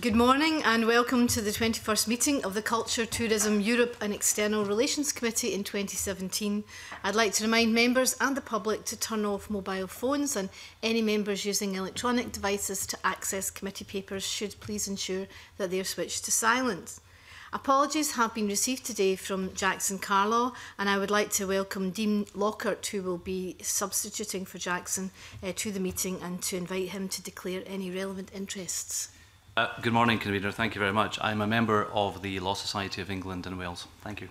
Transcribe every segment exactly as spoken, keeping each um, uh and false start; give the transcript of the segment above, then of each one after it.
Good morning and welcome to the twenty-first meeting of the Culture, Tourism, Europe and External Relations Committee in twenty seventeen. I'd like to remind members and the public to turn off mobile phones, and any members using electronic devices to access committee papers should please ensure that they are switched to silent. Apologies have been received today from Jackson Carlaw, and I would like to welcome Dean Lockhart, who will be substituting for Jackson uh, to the meeting, and to invite him to declare any relevant interests. Uh, good morning, Convener. Thank you very much. I'm a member of the Law Society of England and Wales. Thank you.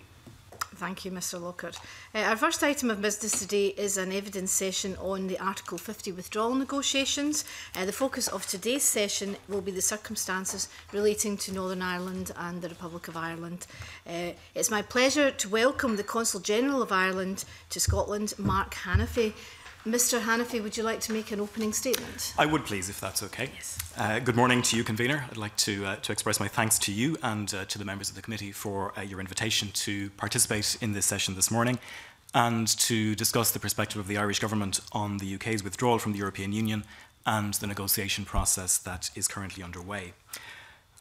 Thank you, Mr Lockhart. Uh, our first item of business today is an evidence session on the Article fifty withdrawal negotiations. Uh, the focus of today's session will be the circumstances relating to Northern Ireland and the Republic of Ireland. Uh, it's my pleasure to welcome the Consul General of Ireland to Scotland, Mark Hanniffy. Mr Hanniffy, would you like to make an opening statement? I would, please, if that's okay. Yes. Uh, good morning to you, Convener. I'd like to, uh, to express my thanks to you and uh, to the members of the committee for uh, your invitation to participate in this session this morning and to discuss the perspective of the Irish Government on the U K's withdrawal from the European Union and the negotiation process that is currently underway.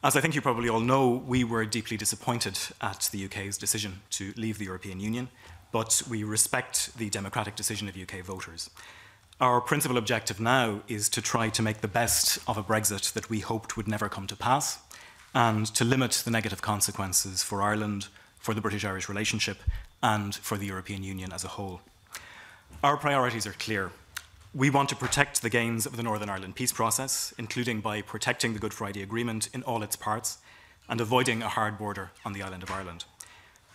As I think you probably all know, we were deeply disappointed at the U K's decision to leave the European Union, but we respect the democratic decision of U K voters. Our principal objective now is to try to make the best of a Brexit that we hoped would never come to pass, and to limit the negative consequences for Ireland, for the British-Irish relationship, and for the European Union as a whole. Our priorities are clear. We want to protect the gains of the Northern Ireland peace process, including by protecting the Good Friday Agreement in all its parts, and avoiding a hard border on the island of Ireland.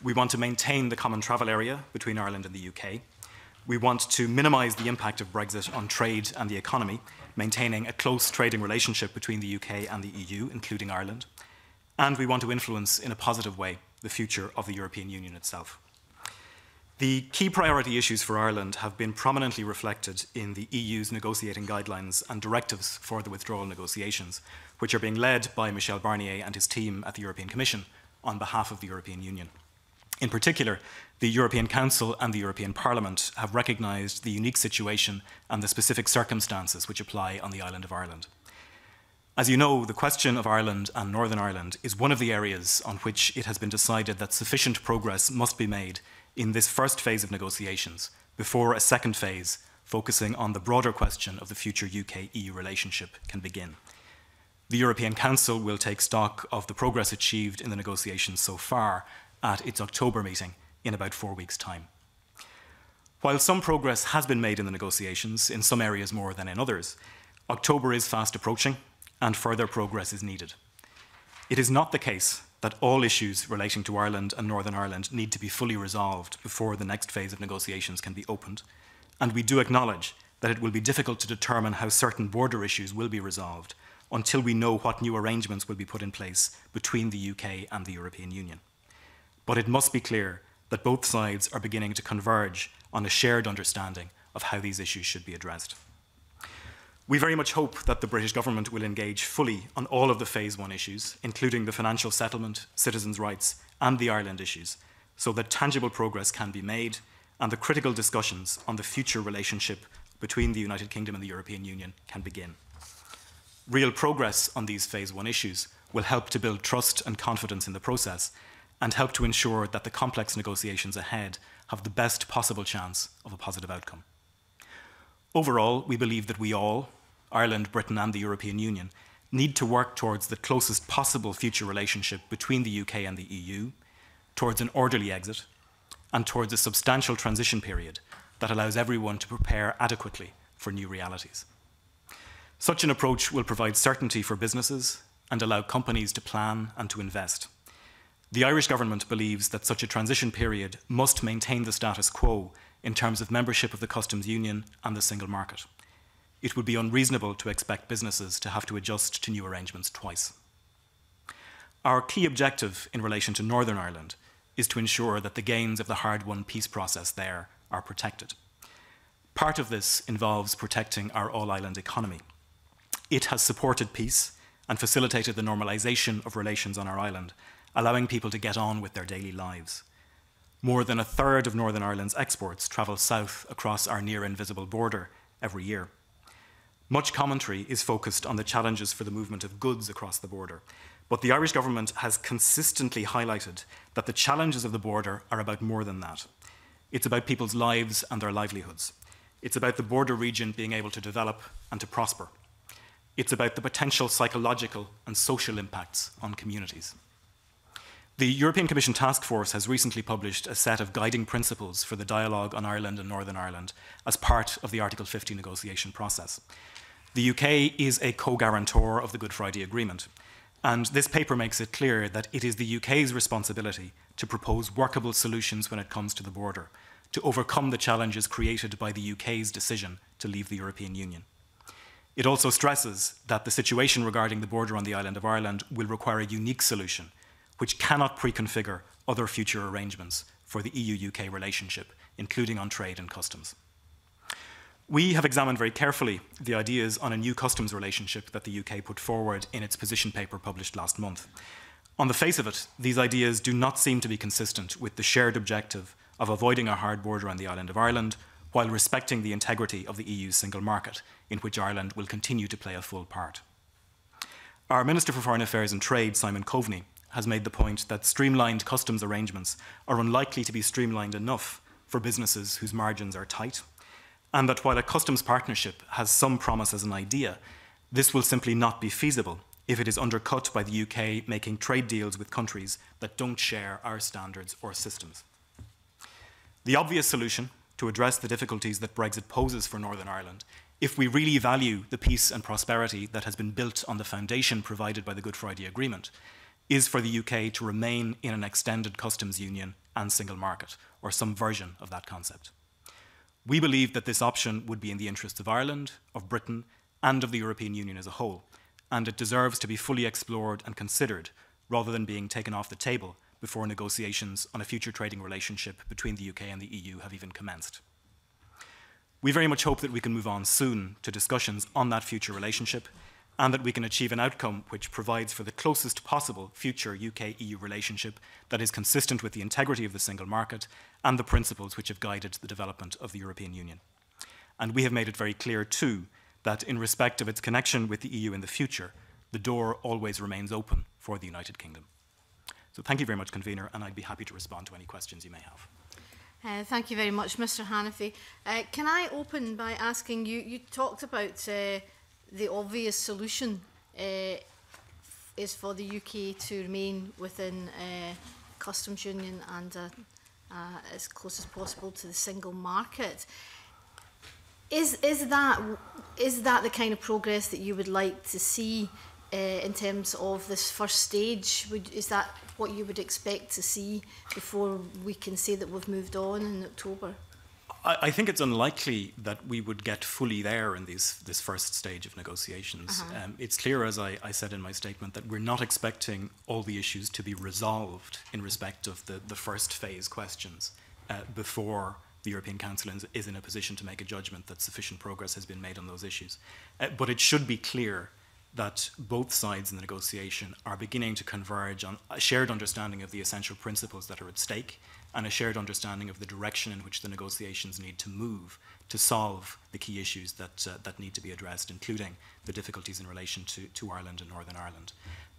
We want to maintain the common travel area between Ireland and the U K. We want to minimise the impact of Brexit on trade and the economy, maintaining a close trading relationship between the U K and the E U, including Ireland. And we want to influence in a positive way the future of the European Union itself. The key priority issues for Ireland have been prominently reflected in the E U's negotiating guidelines and directives for the withdrawal negotiations, which are being led by Michel Barnier and his team at the European Commission on behalf of the European Union. In particular, the European Council and the European Parliament have recognised the unique situation and the specific circumstances which apply on the island of Ireland. As you know, the question of Ireland and Northern Ireland is one of the areas on which it has been decided that sufficient progress must be made in this first phase of negotiations, before a second phase focusing on the broader question of the future U K-E U relationship can begin. The European Council will take stock of the progress achieved in the negotiations so far at its October meeting in about four weeks' time. While some progress has been made in the negotiations, in some areas more than in others, October is fast approaching and further progress is needed. It is not the case that all issues relating to Ireland and Northern Ireland need to be fully resolved before the next phase of negotiations can be opened, and we do acknowledge that it will be difficult to determine how certain border issues will be resolved until we know what new arrangements will be put in place between the U K and the European Union. But it must be clear that both sides are beginning to converge on a shared understanding of how these issues should be addressed. We very much hope that the British government will engage fully on all of the Phase One issues, including the financial settlement, citizens' rights, and the Ireland issues, so that tangible progress can be made and the critical discussions on the future relationship between the United Kingdom and the European Union can begin. Real progress on these Phase One issues will help to build trust and confidence in the process, and help to ensure that the complex negotiations ahead have the best possible chance of a positive outcome. Overall, we believe that we all, Ireland, Britain and the European Union, need to work towards the closest possible future relationship between the U K and the E U, towards an orderly exit, and towards a substantial transition period that allows everyone to prepare adequately for new realities. Such an approach will provide certainty for businesses and allow companies to plan and to invest. The Irish government believes that such a transition period must maintain the status quo in terms of membership of the customs union and the single market. It would be unreasonable to expect businesses to have to adjust to new arrangements twice. Our key objective in relation to Northern Ireland is to ensure that the gains of the hard-won peace process there are protected. Part of this involves protecting our all-island economy. It has supported peace and facilitated the normalisation of relations on our island, allowing people to get on with their daily lives. More than a third of Northern Ireland's exports travel south across our near-invisible border every year. Much commentary is focused on the challenges for the movement of goods across the border, but the Irish government has consistently highlighted that the challenges of the border are about more than that. It's about people's lives and their livelihoods. It's about the border region being able to develop and to prosper. It's about the potential psychological and social impacts on communities. The European Commission Task Force has recently published a set of guiding principles for the dialogue on Ireland and Northern Ireland as part of the Article fifty negotiation process. The U K is a co-guarantor of the Good Friday Agreement, and this paper makes it clear that it is the U K's responsibility to propose workable solutions when it comes to the border, to overcome the challenges created by the U K's decision to leave the European Union. It also stresses that the situation regarding the border on the island of Ireland will require a unique solution, which cannot preconfigure other future arrangements for the E U U K relationship, including on trade and customs. We have examined very carefully the ideas on a new customs relationship that the U K put forward in its position paper published last month. On the face of it, these ideas do not seem to be consistent with the shared objective of avoiding a hard border on the island of Ireland while respecting the integrity of the E U's single market, in which Ireland will continue to play a full part. Our Minister for Foreign Affairs and Trade, Simon Coveney, has made the point that streamlined customs arrangements are unlikely to be streamlined enough for businesses whose margins are tight, and that while a customs partnership has some promise as an idea, this will simply not be feasible if it is undercut by the U K making trade deals with countries that don't share our standards or systems. The obvious solution to address the difficulties that Brexit poses for Northern Ireland, if we really value the peace and prosperity that has been built on the foundation provided by the Good Friday Agreement, is for the U K to remain in an extended customs union and single market, or some version of that concept. We believe that this option would be in the interests of Ireland, of Britain, and of the European Union as a whole, and it deserves to be fully explored and considered, rather than being taken off the table before negotiations on a future trading relationship between the U K and the E U have even commenced. We very much hope that we can move on soon to discussions on that future relationship, and that we can achieve an outcome which provides for the closest possible future U K E U relationship that is consistent with the integrity of the single market and the principles which have guided the development of the European Union. And we have made it very clear, too, that in respect of its connection with the E U in the future, the door always remains open for the United Kingdom. So thank you very much, Convener, and I'd be happy to respond to any questions you may have. Uh, thank you very much, Mister Hanniffy. Uh, can I open by asking you, you talked about uh, the obvious solution uh, is for the U K to remain within a customs union and a, uh, as close as possible to the single market. Is, is, that, is that the kind of progress that you would like to see uh, in terms of this first stage? Would, is that what you would expect to see before we can say that we've moved on in October? I think it's unlikely that we would get fully there in these, this first stage of negotiations. Uh-huh. Um, it's clear, as I, I said in my statement, that we're not expecting all the issues to be resolved in respect of the, the first phase questions uh, before the European Council is in a position to make a judgment that sufficient progress has been made on those issues. Uh, but it should be clear that both sides in the negotiation are beginning to converge on a shared understanding of the essential principles that are at stake and a shared understanding of the direction in which the negotiations need to move to solve the key issues that, uh, that need to be addressed, including the difficulties in relation to, to Ireland and Northern Ireland.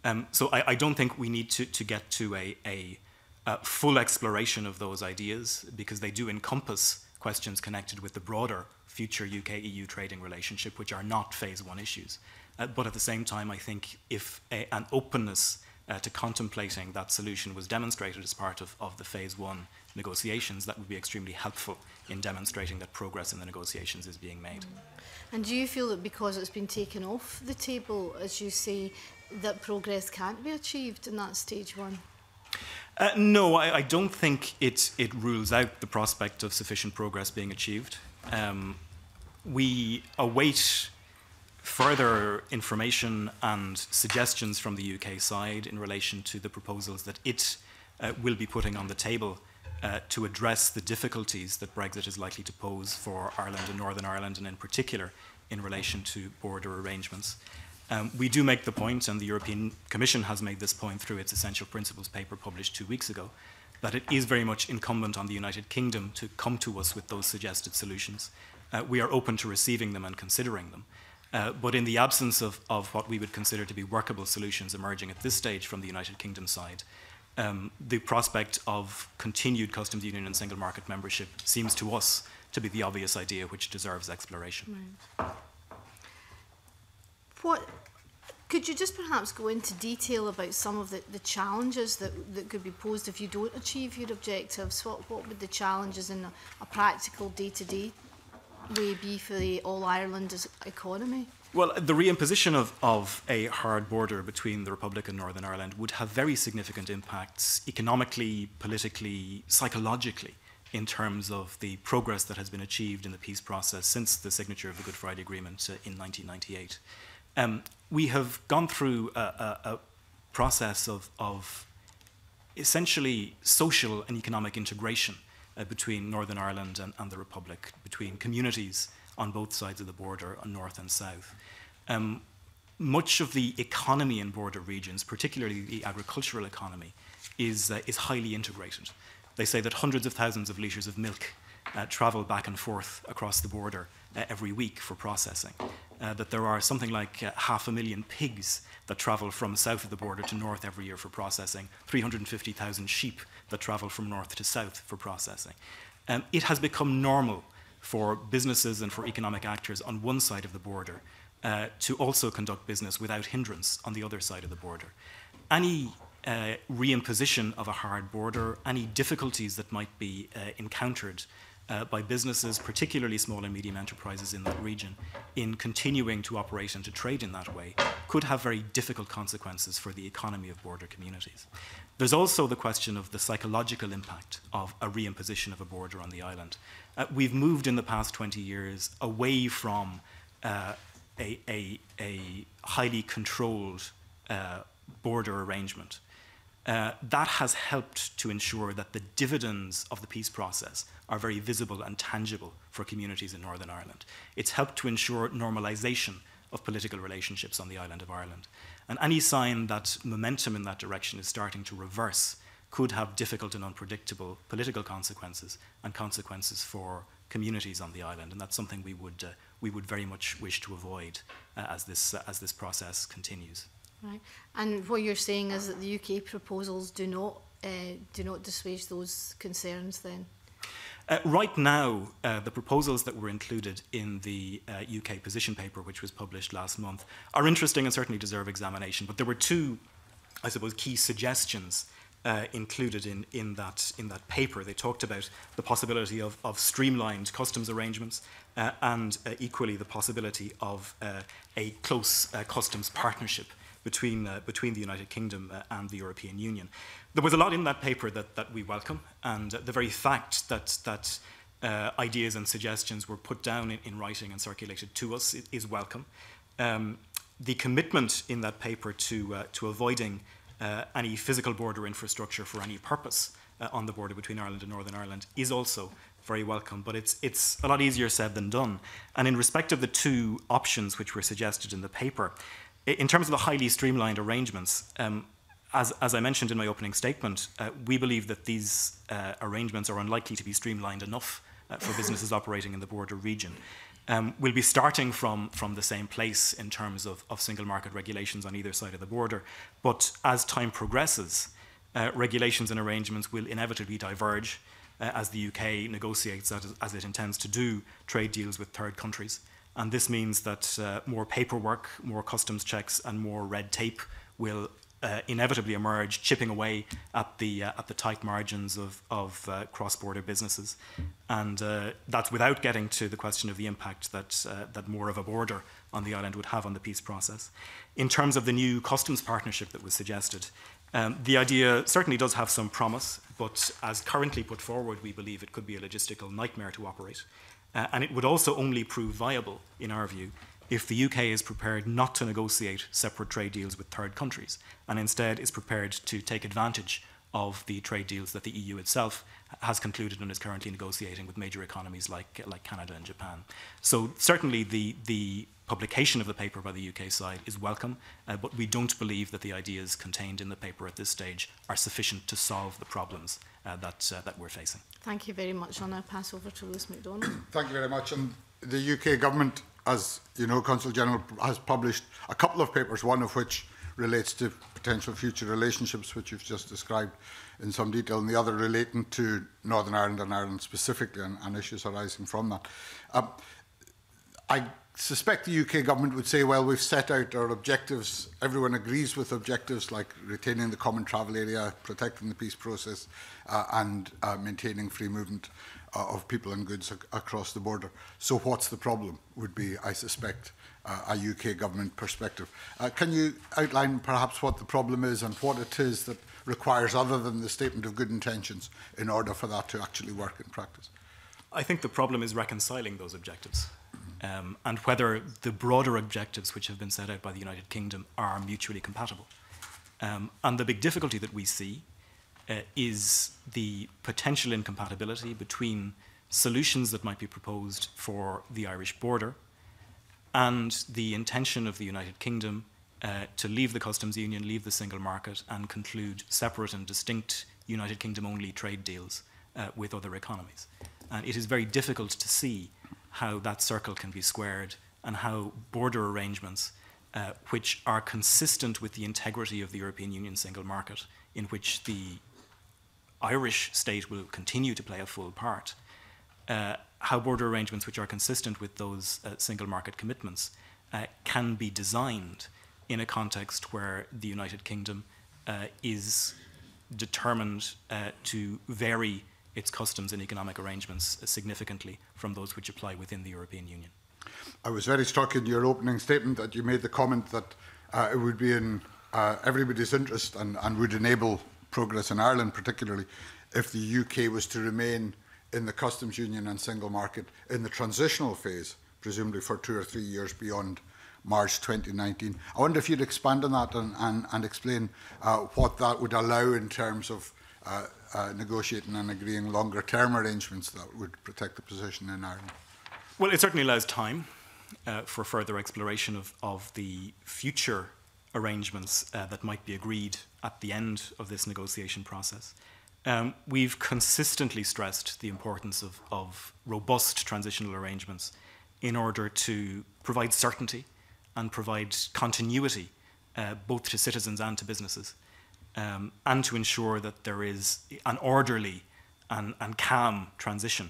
Um, so I, I don't think we need to, to get to a, a, a full exploration of those ideas, because they do encompass questions connected with the broader future U K E U trading relationship, which are not phase one issues. Uh, but at the same time, I think if a, an openness Uh, to contemplating that solution was demonstrated as part of, of the phase one negotiations, that would be extremely helpful in demonstrating that progress in the negotiations is being made. And do you feel that because it's been taken off the table, as you say, that progress can't be achieved in that stage one? Uh, no, I, I don't think it, it rules out the prospect of sufficient progress being achieved. Um, we await further information and suggestions from the U K side in relation to the proposals that it uh, will be putting on the table uh, to address the difficulties that Brexit is likely to pose for Ireland and Northern Ireland, and in particular in relation to border arrangements. Um, we do make the point, and the European Commission has made this point through its Essential Principles paper published two weeks ago, that it is very much incumbent on the United Kingdom to come to us with those suggested solutions. Uh, we are open to receiving them and considering them. Uh, but in the absence of, of what we would consider to be workable solutions emerging at this stage from the United Kingdom side, um, the prospect of continued customs union and single market membership seems to us to be the obvious idea which deserves exploration. Right. What, could you just perhaps go into detail about some of the, the challenges that, that could be posed if you don't achieve your objectives? What, what would the challenges in a, a practical day-to-day way be for the all-Ireland economy? Well, the reimposition of, of a hard border between the Republic and Northern Ireland would have very significant impacts economically, politically, psychologically, in terms of the progress that has been achieved in the peace process since the signature of the Good Friday Agreement uh, in nineteen ninety-eight. Um, we have gone through a, a, a process of, of essentially social and economic integration Uh, between Northern Ireland and, and the Republic, between communities on both sides of the border, on north and south. Um, much of the economy in border regions, particularly the agricultural economy, is, uh, is highly integrated. They say that hundreds of thousands of litres of milk uh, travel back and forth across the border uh, every week for processing, uh, that there are something like uh, half a million pigs that travel from south of the border to north every year for processing, three hundred fifty thousand sheep that travel from north to south for processing. Um, it has become normal for businesses and for economic actors on one side of the border uh, to also conduct business without hindrance on the other side of the border. Any uh, reimposition of a hard border, any difficulties that might be uh, encountered uh, by businesses, particularly small and medium enterprises in that region, in continuing to operate and to trade in that way, could have very difficult consequences for the economy of border communities. There's also the question of the psychological impact of a reimposition of a border on the island. Uh, we've moved in the past twenty years away from uh, a, a, a highly controlled uh, border arrangement. Uh, that has helped to ensure that the dividends of the peace process are very visible and tangible for communities in Northern Ireland. It's helped to ensure normalisation of political relationships on the island of Ireland. And any sign that momentum in that direction is starting to reverse could have difficult and unpredictable political consequences and consequences for communities on the island. And that's something we would, uh, we would very much wish to avoid uh, as this, uh, as this process continues. Right. And what you're saying is that the U K proposals do not, uh, do not assuage those concerns then? Uh, right now, uh, the proposals that were included in the uh, U K position paper, which was published last month, are interesting and certainly deserve examination. But there were two, I suppose, key suggestions uh, included in, in, that, in that paper. They talked about the possibility of, of streamlined customs arrangements uh, and uh, equally the possibility of uh, a close uh, customs partnership between, uh, between the United Kingdom uh, and the European Union. There was a lot in that paper that, that we welcome, and uh, the very fact that, that uh, ideas and suggestions were put down in, in writing and circulated to us is, is welcome. Um, the commitment in that paper to, uh, to avoiding uh, any physical border infrastructure for any purpose uh, on the border between Ireland and Northern Ireland is also very welcome, but it's, it's a lot easier said than done. And in respect of the two options which were suggested in the paper, in terms of the highly streamlined arrangements, um, as, as I mentioned in my opening statement, uh, we believe that these uh, arrangements are unlikely to be streamlined enough uh, for businesses operating in the border region. Um, we'll be starting from, from the same place in terms of, of single market regulations on either side of the border, but as time progresses, uh, regulations and arrangements will inevitably diverge uh, as the U K negotiates, as, as it intends to do, trade deals with third countries. And this means that uh, more paperwork, more customs checks, and more red tape will uh, inevitably emerge, chipping away at the uh, at the tight margins of, of uh, cross-border businesses. And uh, that's without getting to the question of the impact that uh, that more of a border on the island would have on the peace process. In terms of the new customs partnership that was suggested, um, the idea certainly does have some promise, but as currently put forward, we believe it could be a logistical nightmare to operate. Uh, and it would also only prove viable, in our view, if the U K is prepared not to negotiate separate trade deals with third countries, and instead is prepared to take advantage of the trade deals that the E U itself has concluded and is currently negotiating with major economies like, like Canada and Japan. So certainly the, the publication of the paper by the U K side is welcome, uh, but we don't believe that the ideas contained in the paper at this stage are sufficient to solve the problems Uh, that, uh, that we're facing. Thank you very much. I'll now pass over to Lewis MacDonald. Thank you very much. And the U K government as you know, Consul General has published a couple of papers, one of which relates to potential future relationships, which you've just described in some detail, and the other relating to Northern Ireland and Ireland specifically, and, and issues arising from that. Um, I suspect the U K government would say, well, we've set out our objectives, everyone agrees with objectives like retaining the common travel area, protecting the peace process, uh, and uh, maintaining free movement uh, of people and goods ac across the border. So what's the problem, would be, I suspect, Uh, a U K government perspective. Uh, can you outline perhaps what the problem is and what it is that requires, other than the statement of good intentions, in order for that to actually work in practice? I think the problem is reconciling those objectives, um, and whether the broader objectives which have been set out by the United Kingdom are mutually compatible. Um, and the big difficulty that we see uh, is the potential incompatibility between solutions that might be proposed for the Irish border and the intention of the United Kingdom uh, to leave the customs union, leave the single market, and conclude separate and distinct United Kingdom-only trade deals uh, with other economies. And it is very difficult to see how that circle can be squared and how border arrangements, uh, which are consistent with the integrity of the European Union single market, in which the Irish state will continue to play a full part, uh, how border arrangements which are consistent with those uh, single market commitments uh, can be designed in a context where the United Kingdom uh, is determined uh, to vary its customs and economic arrangements significantly from those which apply within the European Union. I was very struck in your opening statement that you made the comment that uh, it would be in uh, everybody's interest and, and would enable progress in Ireland particularly if the U K was to remain in the customs union and single market in the transitional phase, presumably for two or three years beyond March twenty nineteen. I wonder if you'd expand on that and, and, and explain uh, what that would allow in terms of uh, uh, negotiating and agreeing longer term arrangements that would protect the position in Ireland. Well, it certainly allows time uh, for further exploration of, of the future arrangements uh, that might be agreed at the end of this negotiation process. Um, we've consistently stressed the importance of, of robust transitional arrangements in order to provide certainty and provide continuity uh, both to citizens and to businesses, um, and to ensure that there is an orderly and, and calm transition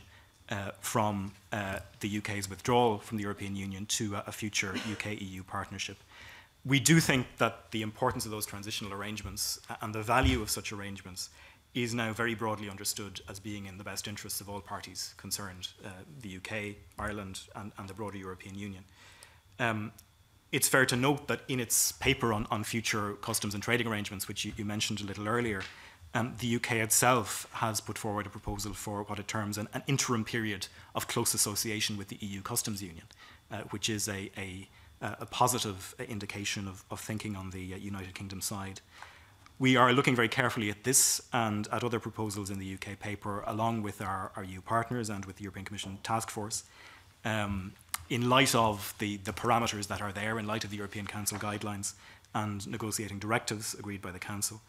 uh, from uh, the U K's withdrawal from the European Union to a future U K E U partnership. We do think that the importance of those transitional arrangements and the value of such arrangements is now very broadly understood as being in the best interests of all parties concerned, uh, the U K, Ireland, and, and the broader European Union. Um, it's fair to note that in its paper on, on future customs and trading arrangements, which you, you mentioned a little earlier, um, the U K itself has put forward a proposal for what it terms an, an interim period of close association with the E U customs union, uh, which is a, a, a positive indication of, of thinking on the United Kingdom side. We are looking very carefully at this and at other proposals in the U K paper, along with our, our E U partners and with the European Commission Task Force, um, in light of the, the parameters that are there, in light of the European Council guidelines and negotiating directives agreed by the Council.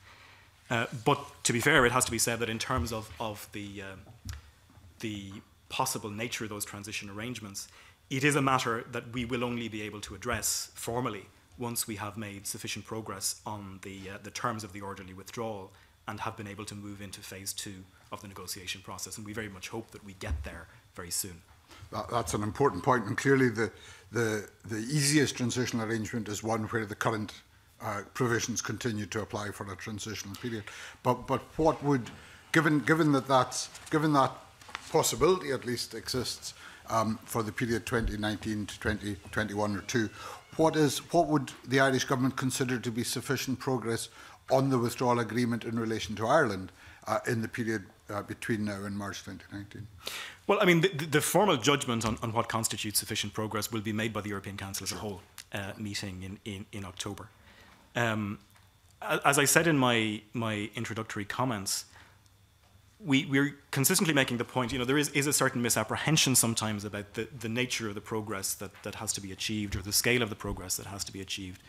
Uh, but to be fair, it has to be said that in terms of, of the, uh, the possible nature of those transition arrangements, it is a matter that we will only be able to address formally once we have made sufficient progress on the, uh, the terms of the orderly withdrawal and have been able to move into phase two of the negotiation process. And we very much hope that we get there very soon. That, that's an important point. And clearly the, the, the easiest transitional arrangement is one where the current uh, provisions continue to apply for a transitional period. But, but what would, given, given, that that's, given that possibility at least exists um, for the period twenty nineteen to twenty twenty-one or two, What, is, what would the Irish government consider to be sufficient progress on the withdrawal agreement in relation to Ireland uh, in the period uh, between now and March twenty nineteen? Well, I mean, the, the formal judgment on, on what constitutes sufficient progress will be made by the European Council as a whole uh, meeting in, in, in October. Um, as I said in my, my introductory comments, we, we're consistently making the point, you know, there is, is a certain misapprehension sometimes about the, the nature of the progress that, that has to be achieved or the scale of the progress that has to be achieved.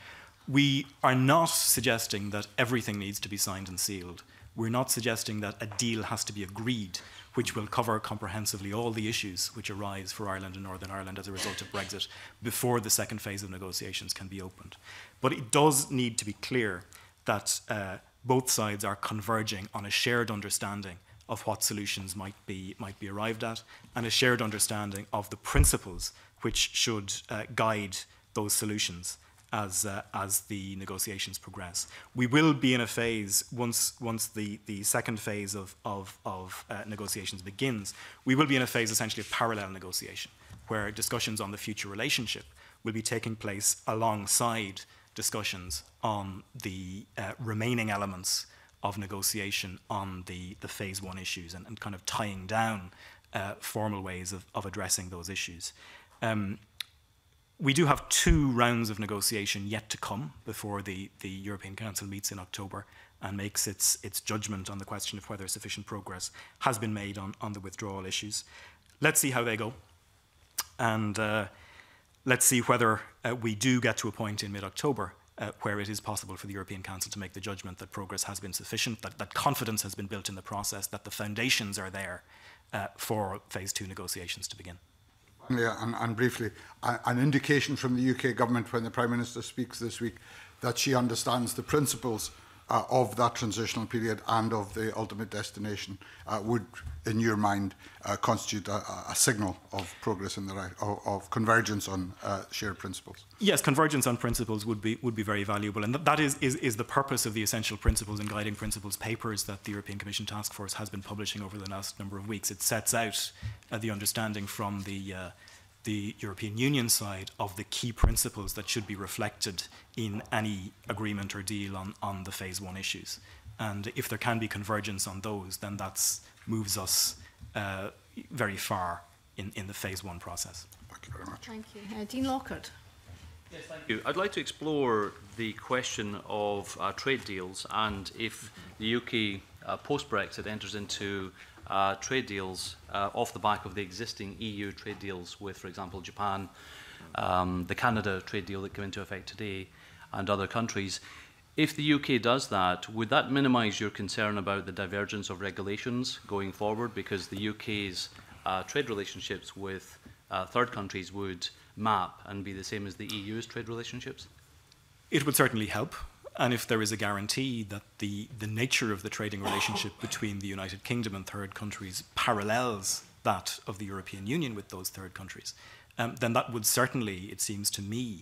We are not suggesting that everything needs to be signed and sealed We're not suggesting that a deal has to be agreed which will cover comprehensively all the issues which arise for Ireland and Northern Ireland as a result of Brexit before the second phase of negotiations can be opened. But it does need to be clear that uh, both sides are converging on a shared understanding of what solutions might be, might be arrived at, and a shared understanding of the principles which should uh, guide those solutions as, uh, as the negotiations progress. We will be in a phase, once, once the, the second phase of, of, of uh, negotiations begins, we will be in a phase essentially of parallel negotiation, where discussions on the future relationship will be taking place alongside discussions on the uh, remaining elements of negotiation on the, the phase one issues and, and kind of tying down uh, formal ways of, of addressing those issues. Um, We do have two rounds of negotiation yet to come before the, the European Council meets in October and makes its, its judgment on the question of whether sufficient progress has been made on, on the withdrawal issues. Let's see how they go. And uh, let's see whether uh, we do get to a point in mid-October uh, where it is possible for the European Council to make the judgment that progress has been sufficient, that, that confidence has been built in the process, that the foundations are there uh, for phase two negotiations to begin. Yeah, and, and briefly, uh, an indication from the U K government when the Prime Minister speaks this week that she understands the principles uh, of that transitional period and of the ultimate destination uh, would, in your mind, uh, constitute a, a signal of progress in the right of, of convergence on uh, shared principles. Yes, convergence on principles would be would be very valuable, and th that is, is is the purpose of the Essential Principles and Guiding Principles papers that the European Commission Task Force has been publishing over the last number of weeks. It sets out uh, the understanding from the uh, the European Union side of the key principles that should be reflected in any agreement or deal on, on the phase one issues. And if there can be convergence on those, then that moves us uh, very far in, in the phase one process. Thank you very much. Thank you. Uh, Dean Lockhart. Yes, thank you. I'd like to explore the question of uh, trade deals and if the U K uh, post-Brexit enters into Uh, trade deals uh, off the back of the existing E U trade deals with, for example, Japan, um, the Canada trade deal that came into effect today, and other countries. If the U K does that, would that minimise your concern about the divergence of regulations going forward? Because the U K's uh, trade relationships with uh, third countries would map and be the same as the E U's trade relationships? It would certainly help. And if there is a guarantee that the, the nature of the trading relationship between the United Kingdom and third countries parallels that of the European Union with those third countries, um, then that would certainly, it seems to me, uh,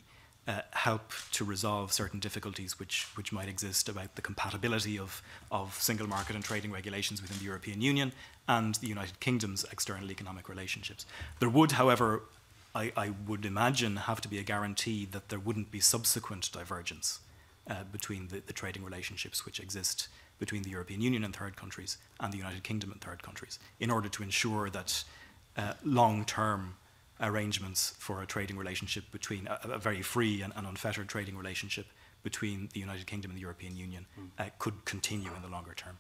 help to resolve certain difficulties which, which might exist about the compatibility of, of single market and trading regulations within the European Union and the United Kingdom's external economic relationships. There would, however, I, I would imagine, have to be a guarantee that there wouldn't be subsequent divergence Uh, between the, the trading relationships which exist between the European Union and third countries and the United Kingdom and third countries, in order to ensure that uh, long-term arrangements for a trading relationship between a, a very free and, and unfettered trading relationship between the United Kingdom and the European Union uh, could continue in the longer term.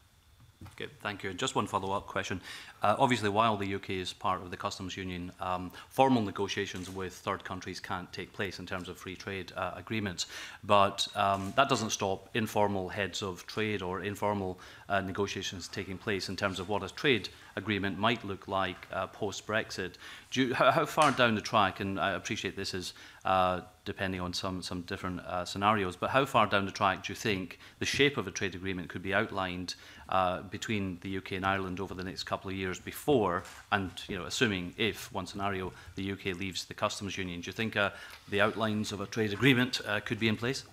Okay, thank you. Just one follow-up question. Uh, obviously, while the U K is part of the customs union, um, formal negotiations with third countries can't take place in terms of free trade uh, agreements. But um, that doesn't stop informal heads of trade or informal uh, negotiations taking place in terms of what a trade agreement might look like uh, post-Brexit. Do you, how, how far down the track, and I appreciate this is uh, depending on some, some different uh, scenarios, but how far down the track do you think the shape of a trade agreement could be outlined uh, between the U K and Ireland over the next couple of years before, and you know, assuming if, one scenario, the U K leaves the customs union? Do you think uh, the outlines of a trade agreement uh, could be in place?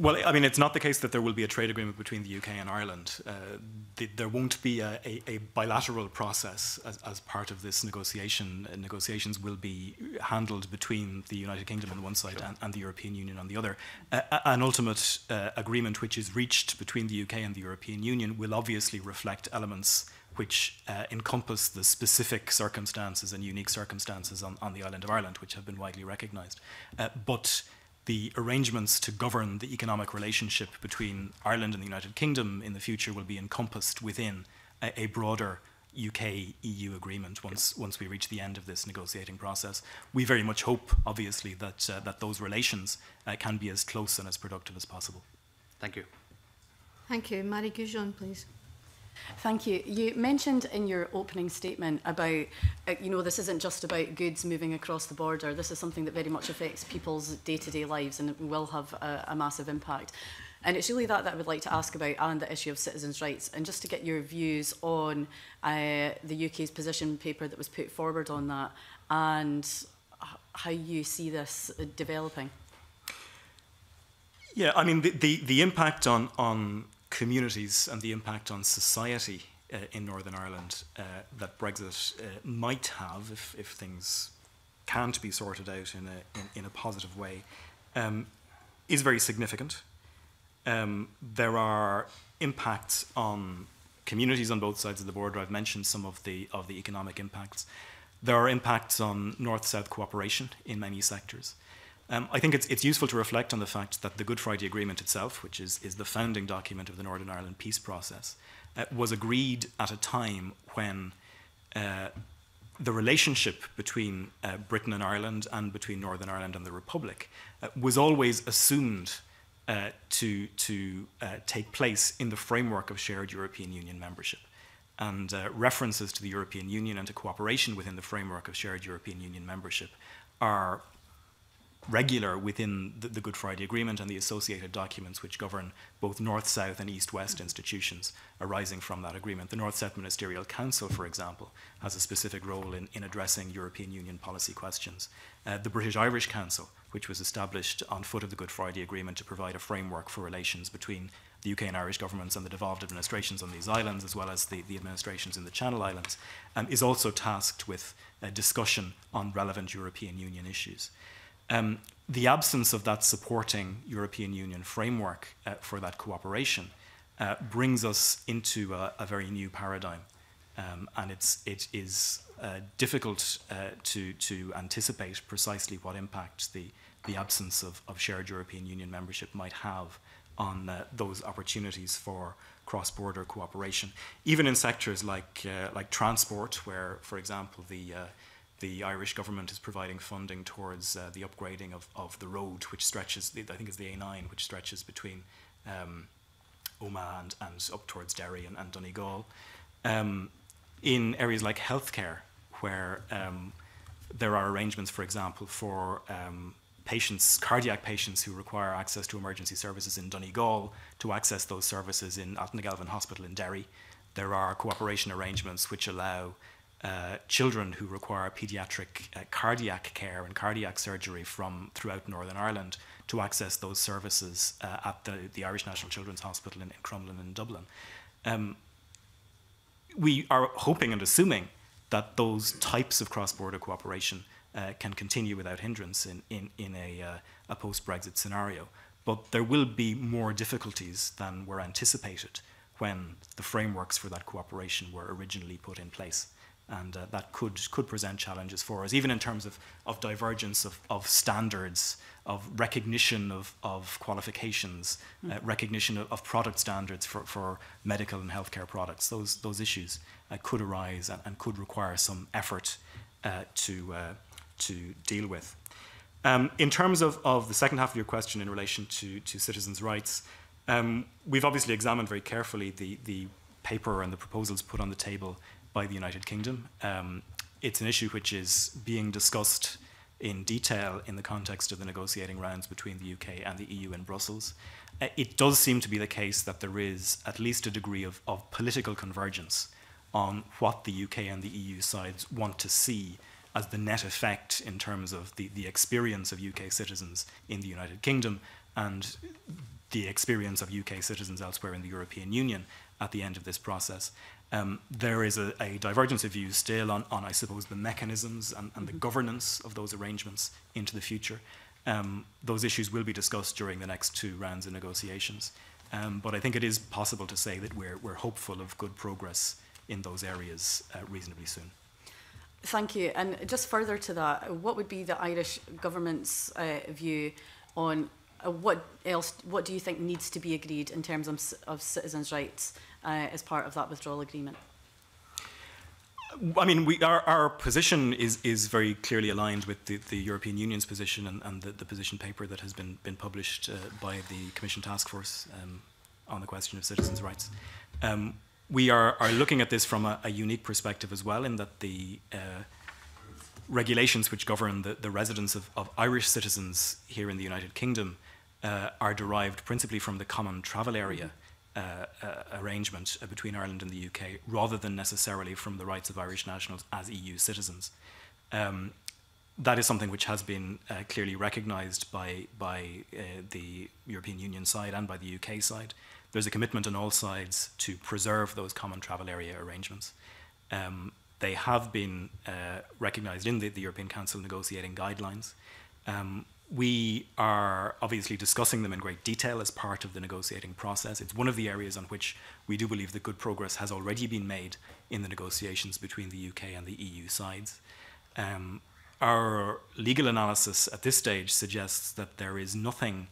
Well, I mean, it's not the case that there will be a trade agreement between the U K and Ireland. Uh, th there won't be a, a, a bilateral process as, as part of this negotiation. Uh, negotiations will be handled between the United Kingdom on one side and, and the European Union on the other. Uh, an ultimate uh, agreement which is reached between the U K and the European Union will obviously reflect elements which uh, encompass the specific circumstances and unique circumstances on, on the island of Ireland, which have been widely recognised. Uh, but the arrangements to govern the economic relationship between Ireland and the United Kingdom in the future will be encompassed within a, a broader U K E U agreement once, once we reach the end of this negotiating process. We very much hope, obviously, that, uh, that those relations uh, can be as close and as productive as possible. Thank you. Thank you. Marie Gujon, please. Thank you. You mentioned in your opening statement about, uh, you know, this isn't just about goods moving across the border. This is something that very much affects people's day-to-day lives and will have a, a massive impact. And it's really that that I would like to ask about, and the issue of citizens' rights. And just to get your views on uh, the U K's position paper that was put forward on that and how you see this developing. Yeah, I mean, the, the, the impact on, on communities and the impact on society uh, in Northern Ireland uh, that Brexit uh, might have, if, if things can't be sorted out in a, in, in a positive way, um, is very significant. Um, there are impacts on communities on both sides of the border. I've mentioned some of the, of the economic impacts. There are impacts on north-south cooperation in many sectors. Um, I think it's, it's useful to reflect on the fact that the Good Friday Agreement itself, which is, is the founding document of the Northern Ireland peace process, uh, was agreed at a time when uh, the relationship between uh, Britain and Ireland and between Northern Ireland and the Republic uh, was always assumed uh, to, to uh, take place in the framework of shared European Union membership. And uh, references to the European Union and to cooperation within the framework of shared European Union membership are regular within the, the Good Friday Agreement and the associated documents which govern both North-South and East-West institutions arising from that agreement. The North-South Ministerial Council, for example, has a specific role in, in addressing European Union policy questions. Uh, the British-Irish Council, which was established on foot of the Good Friday Agreement to provide a framework for relations between the U K and Irish governments and the devolved administrations on these islands, as well as the, the administrations in the Channel Islands, um, is also tasked with a discussion on relevant European Union issues. Um, the absence of that supporting European Union framework uh, for that cooperation uh, brings us into a, a very new paradigm, um, and it's, it is uh, difficult uh, to, to anticipate precisely what impact the, the absence of, of shared European Union membership might have on uh, those opportunities for cross-border cooperation, even in sectors like, uh, like transport, where, for example, the uh, The Irish government is providing funding towards uh, the upgrading of, of the road, which stretches, I think it's the A nine, which stretches between um, Omagh and, and up towards Derry and, and Donegal. Um, in areas like healthcare, where um, there are arrangements, for example, for um, patients, cardiac patients who require access to emergency services in Donegal to access those services in Atanagalvin Hospital in Derry. There are cooperation arrangements which allow Uh, children who require pediatric uh, cardiac care and cardiac surgery from throughout Northern Ireland to access those services uh, at the, the Irish National Children's Hospital in, in Crumlin in Dublin. Um, we are hoping and assuming that those types of cross-border cooperation uh, can continue without hindrance in, in, in a, uh, a post-Brexit scenario. But there will be more difficulties than were anticipated when the frameworks for that cooperation were originally put in place. And uh, that could, could present challenges for us, even in terms of, of divergence of, of standards, of recognition of, of qualifications, mm. uh, recognition of, of product standards for, for medical and healthcare products. Those, those issues uh, could arise and, and could require some effort uh, to, uh, to deal with. Um, in terms of, of the second half of your question in relation to, to citizens' rights, um, we've obviously examined very carefully the, the paper and the proposals put on the table by the United Kingdom. Um, it's an issue which is being discussed in detail in the context of the negotiating rounds between the U K and the E U in Brussels. Uh, it does seem to be the case that there is at least a degree of, of political convergence on what the U K and the E U sides want to see as the net effect in terms of the, the experience of U K citizens in the United Kingdom and the experience of U K citizens elsewhere in the European Union at the end of this process. Um, there is a, a divergence of views still on, on I suppose, the mechanisms and, and the governance of those arrangements into the future. Um, those issues will be discussed during the next two rounds of negotiations. Um, but I think it is possible to say that we're, we're hopeful of good progress in those areas uh, reasonably soon. Thank you. And just further to that, what would be the Irish government's uh, view on Uh, what else, what do you think needs to be agreed in terms of, of citizens' rights uh, as part of that withdrawal agreement? I mean, we, our, our position is, is very clearly aligned with the, the European Union's position and, and the, the position paper that has been, been published uh, by the Commission Task Force um, on the question of citizens' rights. Um, we are, are looking at this from a, a unique perspective as well, in that the uh, regulations which govern the, the residence of, of Irish citizens here in the United Kingdom uh, are derived principally from the common travel area uh, uh, arrangement between Ireland and the U K, rather than necessarily from the rights of Irish nationals as E U citizens. Um, that is something which has been uh, clearly recognised by, by uh, the European Union side and by the U K side. There's a commitment on all sides to preserve those common travel area arrangements. Um, they have been uh, recognised in the, the European Council negotiating guidelines. Um, we are obviously discussing them in great detail as part of the negotiating process. It's one of the areas on which we do believe that good progress has already been made in the negotiations between the U K and the E U sides. Um, our legal analysis at this stage suggests that there is nothing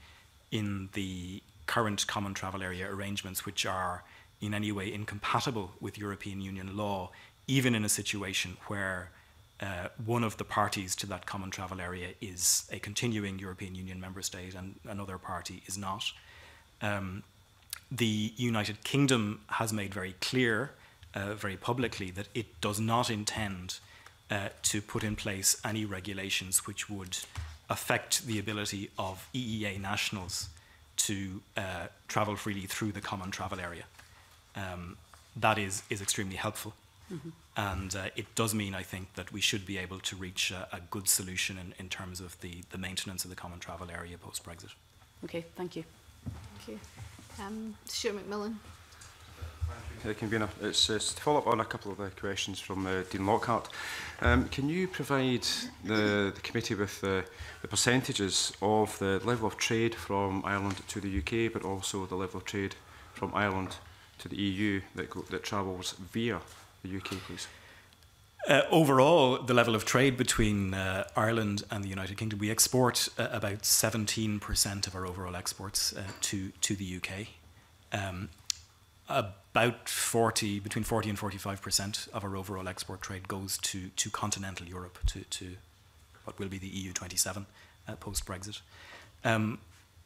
in the current common travel area arrangements which are in any way incompatible with European Union law, even in a situation where uh, one of the parties to that common travel area is a continuing European Union member state and another party is not. Um, the United Kingdom has made very clear, uh, very publicly, that it does not intend uh, to put in place any regulations which would affect the ability of E E A nationals to uh, travel freely through the common travel area. Um, that is, is extremely helpful. Mm-hmm. And uh, it does mean, I think, that we should be able to reach a, a good solution in, in terms of the, the maintenance of the common travel area post-Brexit. Okay, thank you. Thank you. Um, Stewart McMillan. Uh, convener, it's uh, to follow up on a couple of uh, questions from uh, Dean Lockhart. Um, can you provide the, the committee with uh, the percentages of the level of trade from Ireland to the U K, but also the level of trade from Ireland to the E U that, go, that travels via the U K, please? Uh, overall, the level of trade between uh, Ireland and the United Kingdom, we export uh, about seventeen percent of our overall exports uh, to, to the U K. Um, About forty, between forty and forty-five percent of our overall export trade goes to to continental Europe, to to what will be the E U twenty-seven uh, post Brexit. Um,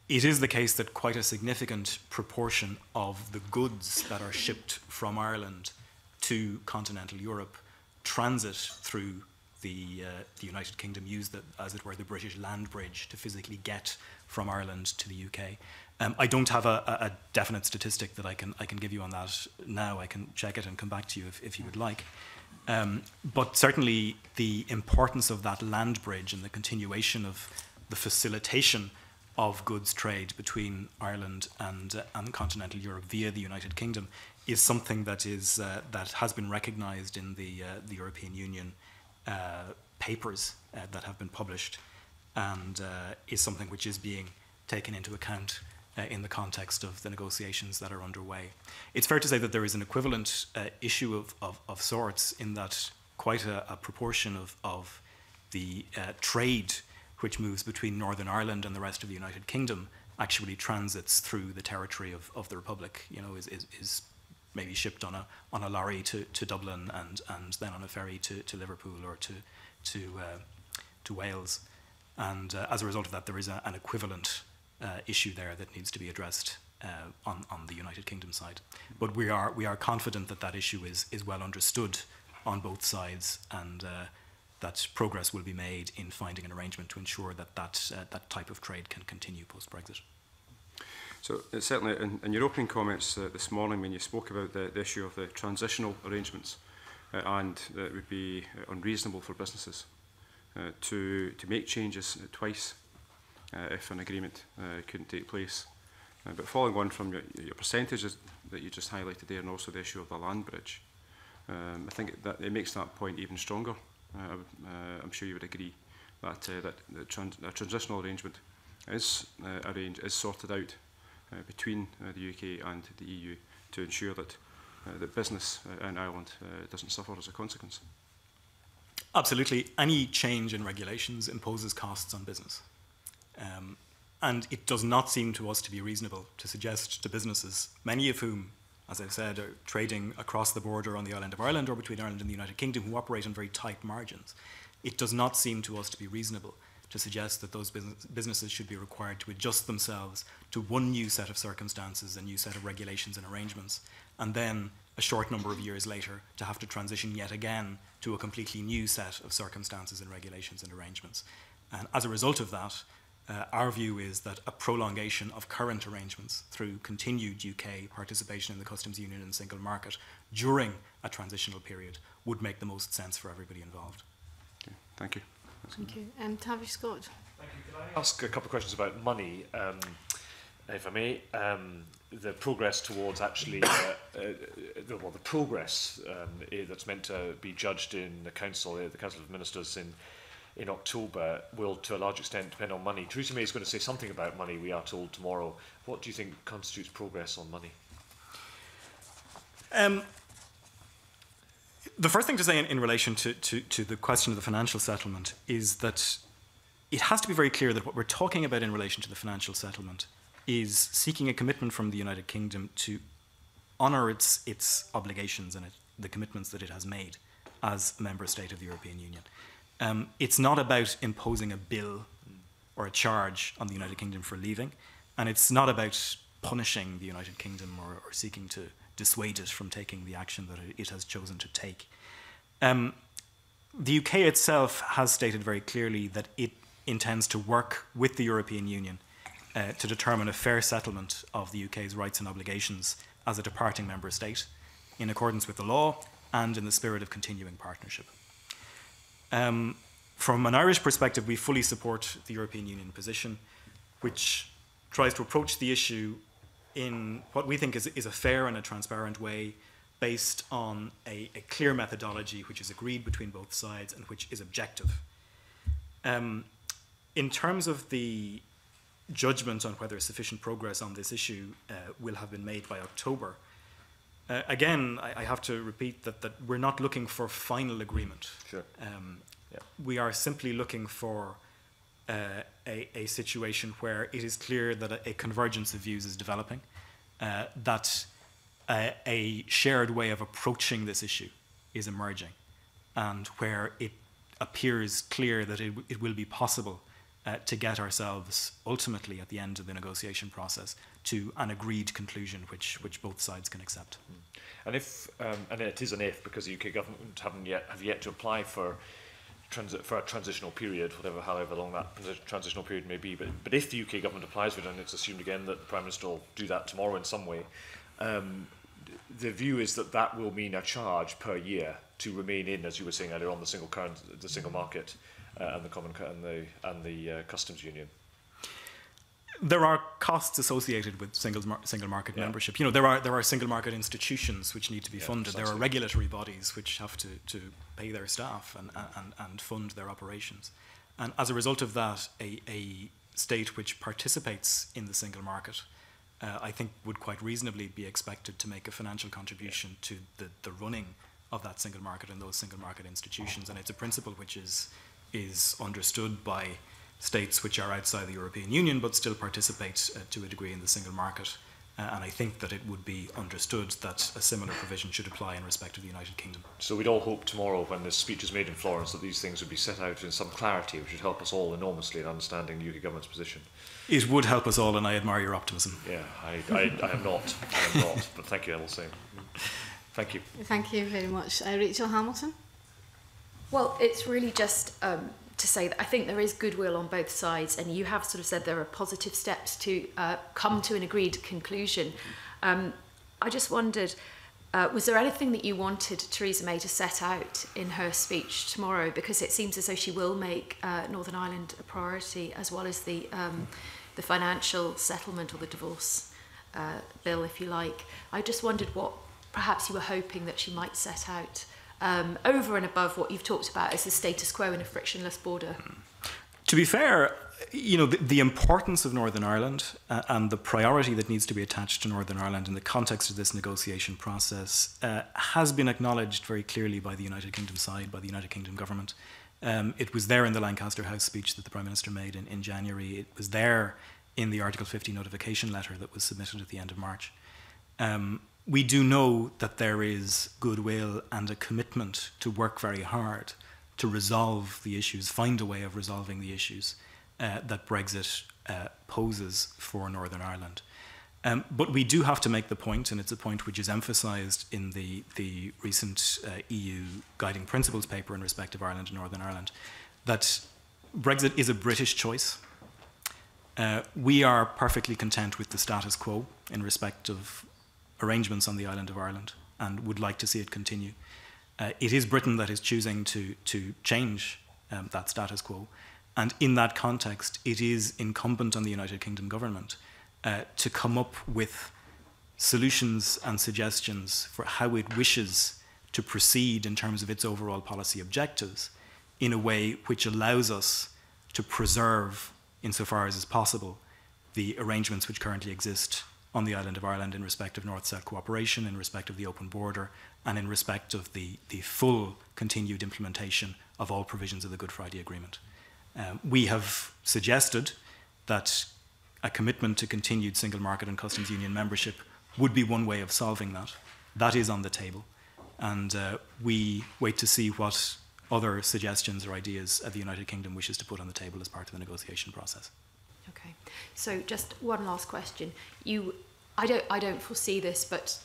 it is the case that quite a significant proportion of the goods that are shipped from Ireland to continental Europe transit through the uh, the United Kingdom, use the, as it were, the British land bridge to physically get from Ireland to the U K. Um, I don't have a, a definite statistic that I can I can give you on that now. I can check it and come back to you if, if you would like. Um, but certainly the importance of that land bridge and the continuation of the facilitation of goods trade between Ireland and uh, and continental Europe via the United Kingdom is something that is uh, that has been recognised in the uh, the European Union uh, papers uh, that have been published, and uh, is something which is being taken into account Uh, in the context of the negotiations that are underway. It's fair to say that there is an equivalent uh, issue of, of, of sorts, in that quite a, a proportion of, of the uh, trade which moves between Northern Ireland and the rest of the United Kingdom actually transits through the territory of, of the Republic, you know, is, is, is maybe shipped on a, on a lorry to, to Dublin and, and then on a ferry to, to Liverpool or to, to, uh, to Wales. And uh, as a result of that, there is a, an equivalent Uh, issue there that needs to be addressed uh, on on the United Kingdom side, but we are we are confident that that issue is is well understood on both sides, and uh, that progress will be made in finding an arrangement to ensure that that uh, that type of trade can continue post Brexit. So it's certainly in, in your opening comments uh, this morning, when you spoke about the, the issue of the transitional arrangements, uh, and that it would be unreasonable for businesses uh, to to make changes twice Uh, if an agreement uh, couldn't take place. Uh, but following on from your, your percentages that you just highlighted there, and also the issue of the land bridge, um, I think that it makes that point even stronger. Uh, uh, I'm sure you would agree that uh, that the trans a transitional arrangement is uh, arranged, is sorted out uh, between uh, the U K and the E U to ensure that uh, the business uh, in Ireland uh, doesn't suffer as a consequence. Absolutely, any change in regulations imposes costs on business. Um, and it does not seem to us to be reasonable to suggest to businesses, many of whom, as I've said, are trading across the border on the island of Ireland or between Ireland and the United Kingdom, who operate on very tight margins. It does not seem to us to be reasonable to suggest that those business, businesses should be required to adjust themselves to one new set of circumstances, a new set of regulations and arrangements, and then a short number of years later to have to transition yet again to a completely new set of circumstances and regulations and arrangements. And as a result of that, uh, our view is that a prolongation of current arrangements through continued U K participation in the customs union and single market during a transitional period would make the most sense for everybody involved. Okay. Thank you. Thank you. Um, Tavish Scott. Thank you. Could I ask a couple of questions about money, um, if I may? Um, the progress towards actually, uh, uh, the, well, the progress um, that's meant to be judged in the Council, uh, the Council of Ministers in in October, will to a large extent depend on money. Theresa May is going to say something about money, we are told, tomorrow. What do you think constitutes progress on money? Um, the first thing to say in, in relation to, to, to the question of the financial settlement is that it has to be very clear that what we're talking about in relation to the financial settlement is seeking a commitment from the United Kingdom to honour its, its obligations and it, the commitments that it has made as a member state of the European Union. Um, it's not about imposing a bill or a charge on the United Kingdom for leaving, and it's not about punishing the United Kingdom or, or seeking to dissuade it from taking the action that it has chosen to take. Um, the U K itself has stated very clearly that it intends to work with the European Union uh, to determine a fair settlement of the U K's rights and obligations as a departing member state in accordance with the law and in the spirit of continuing partnership. Um, from an Irish perspective, we fully support the European Union position, which tries to approach the issue in what we think is, is a fair and a transparent way, based on a, a clear methodology which is agreed between both sides and which is objective. Um, in terms of the judgment on whether sufficient progress on this issue uh, will have been made by October, Uh, again, I, I have to repeat that, that we're not looking for final agreement. Sure. Um, yeah. We are simply looking for uh, a, a situation where it is clear that a, a convergence of views is developing, uh, that a, a shared way of approaching this issue is emerging, and where it appears clear that it, it will be possible uh, to get ourselves ultimately at the end of the negotiation process to an agreed conclusion which, which both sides can accept. And if, um, and it is an if, because the U K government haven't yet, have yet to apply for, transi for a transitional period, whatever, however long that transitional period may be, but, but if the U K government applies for it, and it's assumed again that the Prime Minister will do that tomorrow in some way, um, the view is that that will mean a charge per year to remain in, as you were saying earlier on, the single, current, the single market uh, and the, common, and the, and the uh, customs union. There are costs associated with single, mar single market yeah. membership. You know, there are, there are single market institutions which need to be yeah, funded. Precisely. There are regulatory bodies which have to, to pay their staff and, and, and fund their operations. And as a result of that, a, a state which participates in the single market, uh, I think, would quite reasonably be expected to make a financial contribution yeah. to the, the running of that single market and those single market institutions. And it's a principle which is, is understood by states which are outside the European Union but still participate uh, to a degree in the single market. Uh, and I think that it would be understood that a similar provision should apply in respect of the United Kingdom. So we'd all hope tomorrow, when this speech is made in Florence, that these things would be set out in some clarity, which would help us all enormously in understanding the U K government's position. It would help us all, and I admire your optimism. Yeah, I, I, I am not. I am not. But thank you, all the same. Thank you. Thank you very much. Uh, Rachel Hamilton? Well, it's really just... Um, to say that I think there is goodwill on both sides, and you have sort of said there are positive steps to uh, come to an agreed conclusion. Um, I just wondered, uh, was there anything that you wanted Theresa May to set out in her speech tomorrow? Because it seems as though she will make uh, Northern Ireland a priority, as well as the, um, the financial settlement or the divorce uh, bill, if you like. I just wondered what perhaps you were hoping that she might set out Um, over and above what you've talked about as the status quo in a frictionless border. To be fair, you know, the, the importance of Northern Ireland uh, and the priority that needs to be attached to Northern Ireland in the context of this negotiation process uh, has been acknowledged very clearly by the United Kingdom side, by the United Kingdom government. Um, it was there in the Lancaster House speech that the Prime Minister made in, in January. It was there in the Article fifty notification letter that was submitted at the end of March. Um, We do know that there is goodwill and a commitment to work very hard to resolve the issues, find a way of resolving the issues uh, that Brexit uh, poses for Northern Ireland. Um, but we do have to make the point, and it's a point which is emphasised in the, the recent uh, E U Guiding Principles paper in respect of Ireland and Northern Ireland, that Brexit is a British choice. Uh, we are perfectly content with the status quo in respect of arrangements on the island of Ireland and would like to see it continue. Uh, it is Britain that is choosing to, to change um, that status quo. And in that context, it is incumbent on the United Kingdom government Uh, to come up with solutions and suggestions for how it wishes to proceed in terms of its overall policy objectives in a way which allows us to preserve, insofar as is possible, the arrangements which currently exist on the island of Ireland in respect of North-South cooperation, in respect of the open border, and in respect of the, the full continued implementation of all provisions of the Good Friday Agreement. Um, we have suggested that a commitment to continued single market and customs union membership would be one way of solving that. That is on the table. And uh, we wait to see what other suggestions or ideas that the United Kingdom wishes to put on the table as part of the negotiation process. Okay. So just one last question. You, I don't, I don't foresee this, but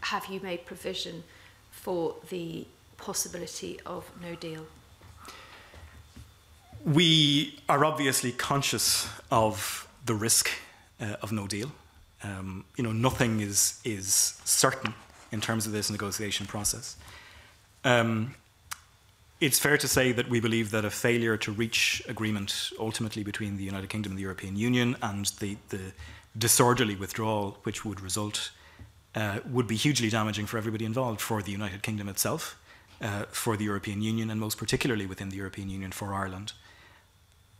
have you made provision for the possibility of no deal? We are obviously conscious of the risk uh, of no deal. Um, you know, nothing is, is certain in terms of this negotiation process. Um, it's fair to say that we believe that a failure to reach agreement ultimately between the United Kingdom and the European Union, and the, the disorderly withdrawal which would result, uh, would be hugely damaging for everybody involved, for the United Kingdom itself, uh, for the European Union, and most particularly within the European Union for Ireland.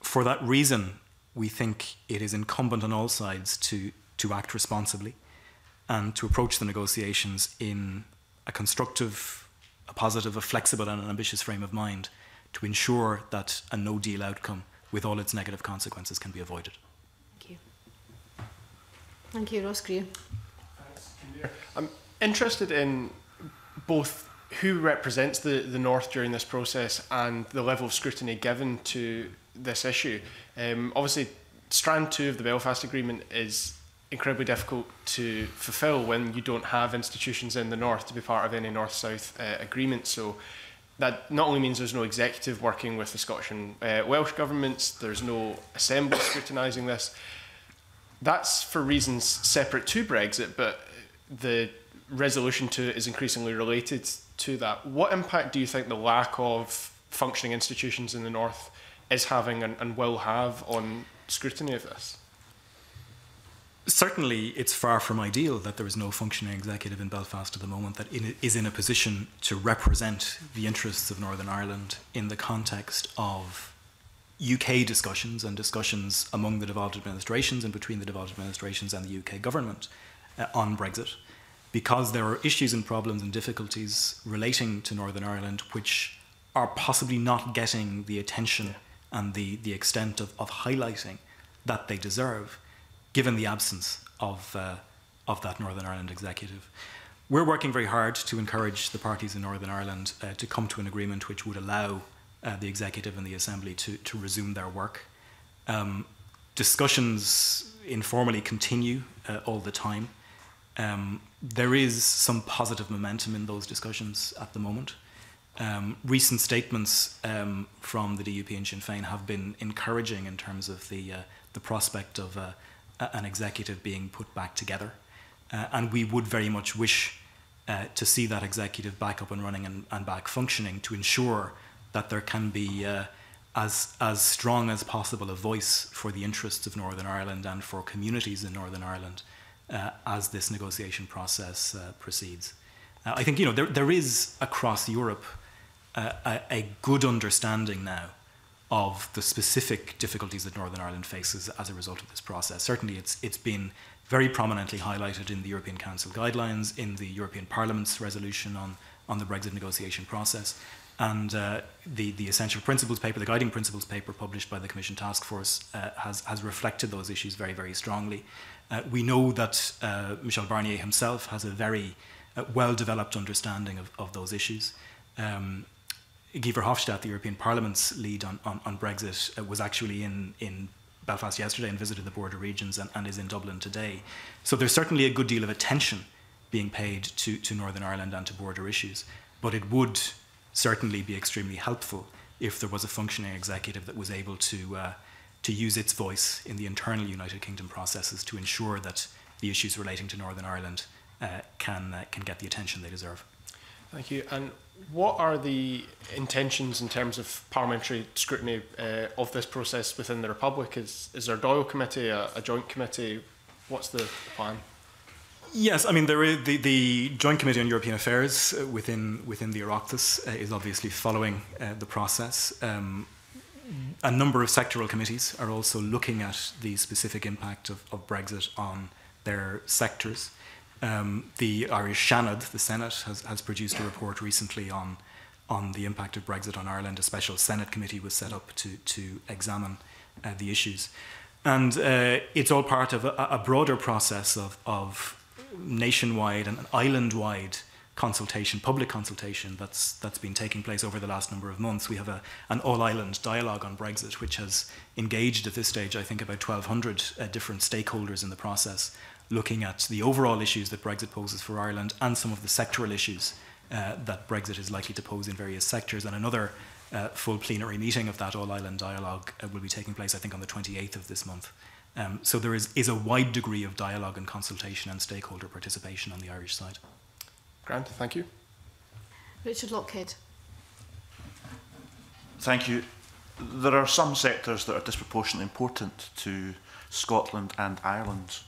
For that reason, we think it is incumbent on all sides to, to act responsibly and to approach the negotiations in a constructive, a positive, a flexible and an ambitious frame of mind to ensure that a no-deal outcome with all its negative consequences can be avoided. Thank you. Thank you, Ross Greer. I'm interested in both who represents the, the North during this process and the level of scrutiny given to this issue. Um, obviously, Strand two of the Belfast Agreement is incredibly difficult to fulfil when you don't have institutions in the North to be part of any North-South uh, agreement. So that not only means there's no executive working with the Scottish and uh, Welsh governments, there's no Assembly scrutinising this. That's for reasons separate to Brexit, but the resolution to it is increasingly related to that. What impact do you think the lack of functioning institutions in the North is having and, and will have on scrutiny of this? Certainly, it's far from ideal that there is no functioning executive in Belfast at the moment that in, is in a position to represent the interests of Northern Ireland in the context of U K discussions and discussions among the devolved administrations and between the devolved administrations and the U K government uh, on Brexit, because there are issues and problems and difficulties relating to Northern Ireland which are possibly not getting the attention yeah. and the, the extent of, of highlighting that they deserve, given the absence of, uh, of that Northern Ireland executive. We're working very hard to encourage the parties in Northern Ireland uh, to come to an agreement which would allow uh, the executive and the Assembly to, to resume their work. Um, discussions informally continue uh, all the time. Um, there is some positive momentum in those discussions at the moment. Um, recent statements um, from the D U P and Sinn Féin have been encouraging in terms of the, uh, the prospect of uh, an executive being put back together. Uh, and we would very much wish uh, to see that executive back up and running and, and back functioning to ensure that there can be uh, as, as strong as possible a voice for the interests of Northern Ireland and for communities in Northern Ireland uh, as this negotiation process uh, proceeds. Uh, I think you know, there, there is across Europe Uh, a, a good understanding now of the specific difficulties that Northern Ireland faces as a result of this process. Certainly it's, it's been very prominently highlighted in the European Council guidelines, in the European Parliament's resolution on, on the Brexit negotiation process, and uh, the, the Essential Principles paper, the Guiding Principles paper published by the Commission Task Force uh, has, has reflected those issues very, very strongly. Uh, we know that uh, Michel Barnier himself has a very uh, well-developed understanding of, of those issues. Um, Guy Verhofstadt, the European Parliament's lead on, on, on Brexit, uh, was actually in, in Belfast yesterday and visited the Board of Regions and, and is in Dublin today. So there's certainly a good deal of attention being paid to, to Northern Ireland and to border issues, but it would certainly be extremely helpful if there was a functioning executive that was able to, uh, to use its voice in the internal United Kingdom processes to ensure that the issues relating to Northern Ireland uh, can, uh, can get the attention they deserve. Thank you. And what are the intentions in terms of parliamentary scrutiny uh, of this process within the Republic? Is, is there a Doyle committee, a, a joint committee? What's the plan? Yes, I mean, there is the, the Joint Committee on European Affairs uh, within, within the Oireachtas uh, is obviously following uh, the process. Um, a number of sectoral committees are also looking at the specific impact of, of Brexit on their sectors. Um, the Irish Seanad, the Senate, has, has produced a report recently on, on the impact of Brexit on Ireland. A special Senate committee was set up to, to examine uh, the issues. And uh, it's all part of a, a broader process of, of nationwide and island-wide consultation, public consultation, that's, that's been taking place over the last number of months. We have a, an all-island dialogue on Brexit, which has engaged at this stage, I think, about twelve hundred uh, different stakeholders in the process, looking at the overall issues that Brexit poses for Ireland and some of the sectoral issues uh, that Brexit is likely to pose in various sectors. And another uh, full plenary meeting of that all-island dialogue uh, will be taking place, I think, on the twenty-eighth of this month. Um, so there is, is a wide degree of dialogue and consultation and stakeholder participation on the Irish side. Grant, thank you. Richard Lockhead. Thank you. There are some sectors that are disproportionately important to Scotland and Ireland,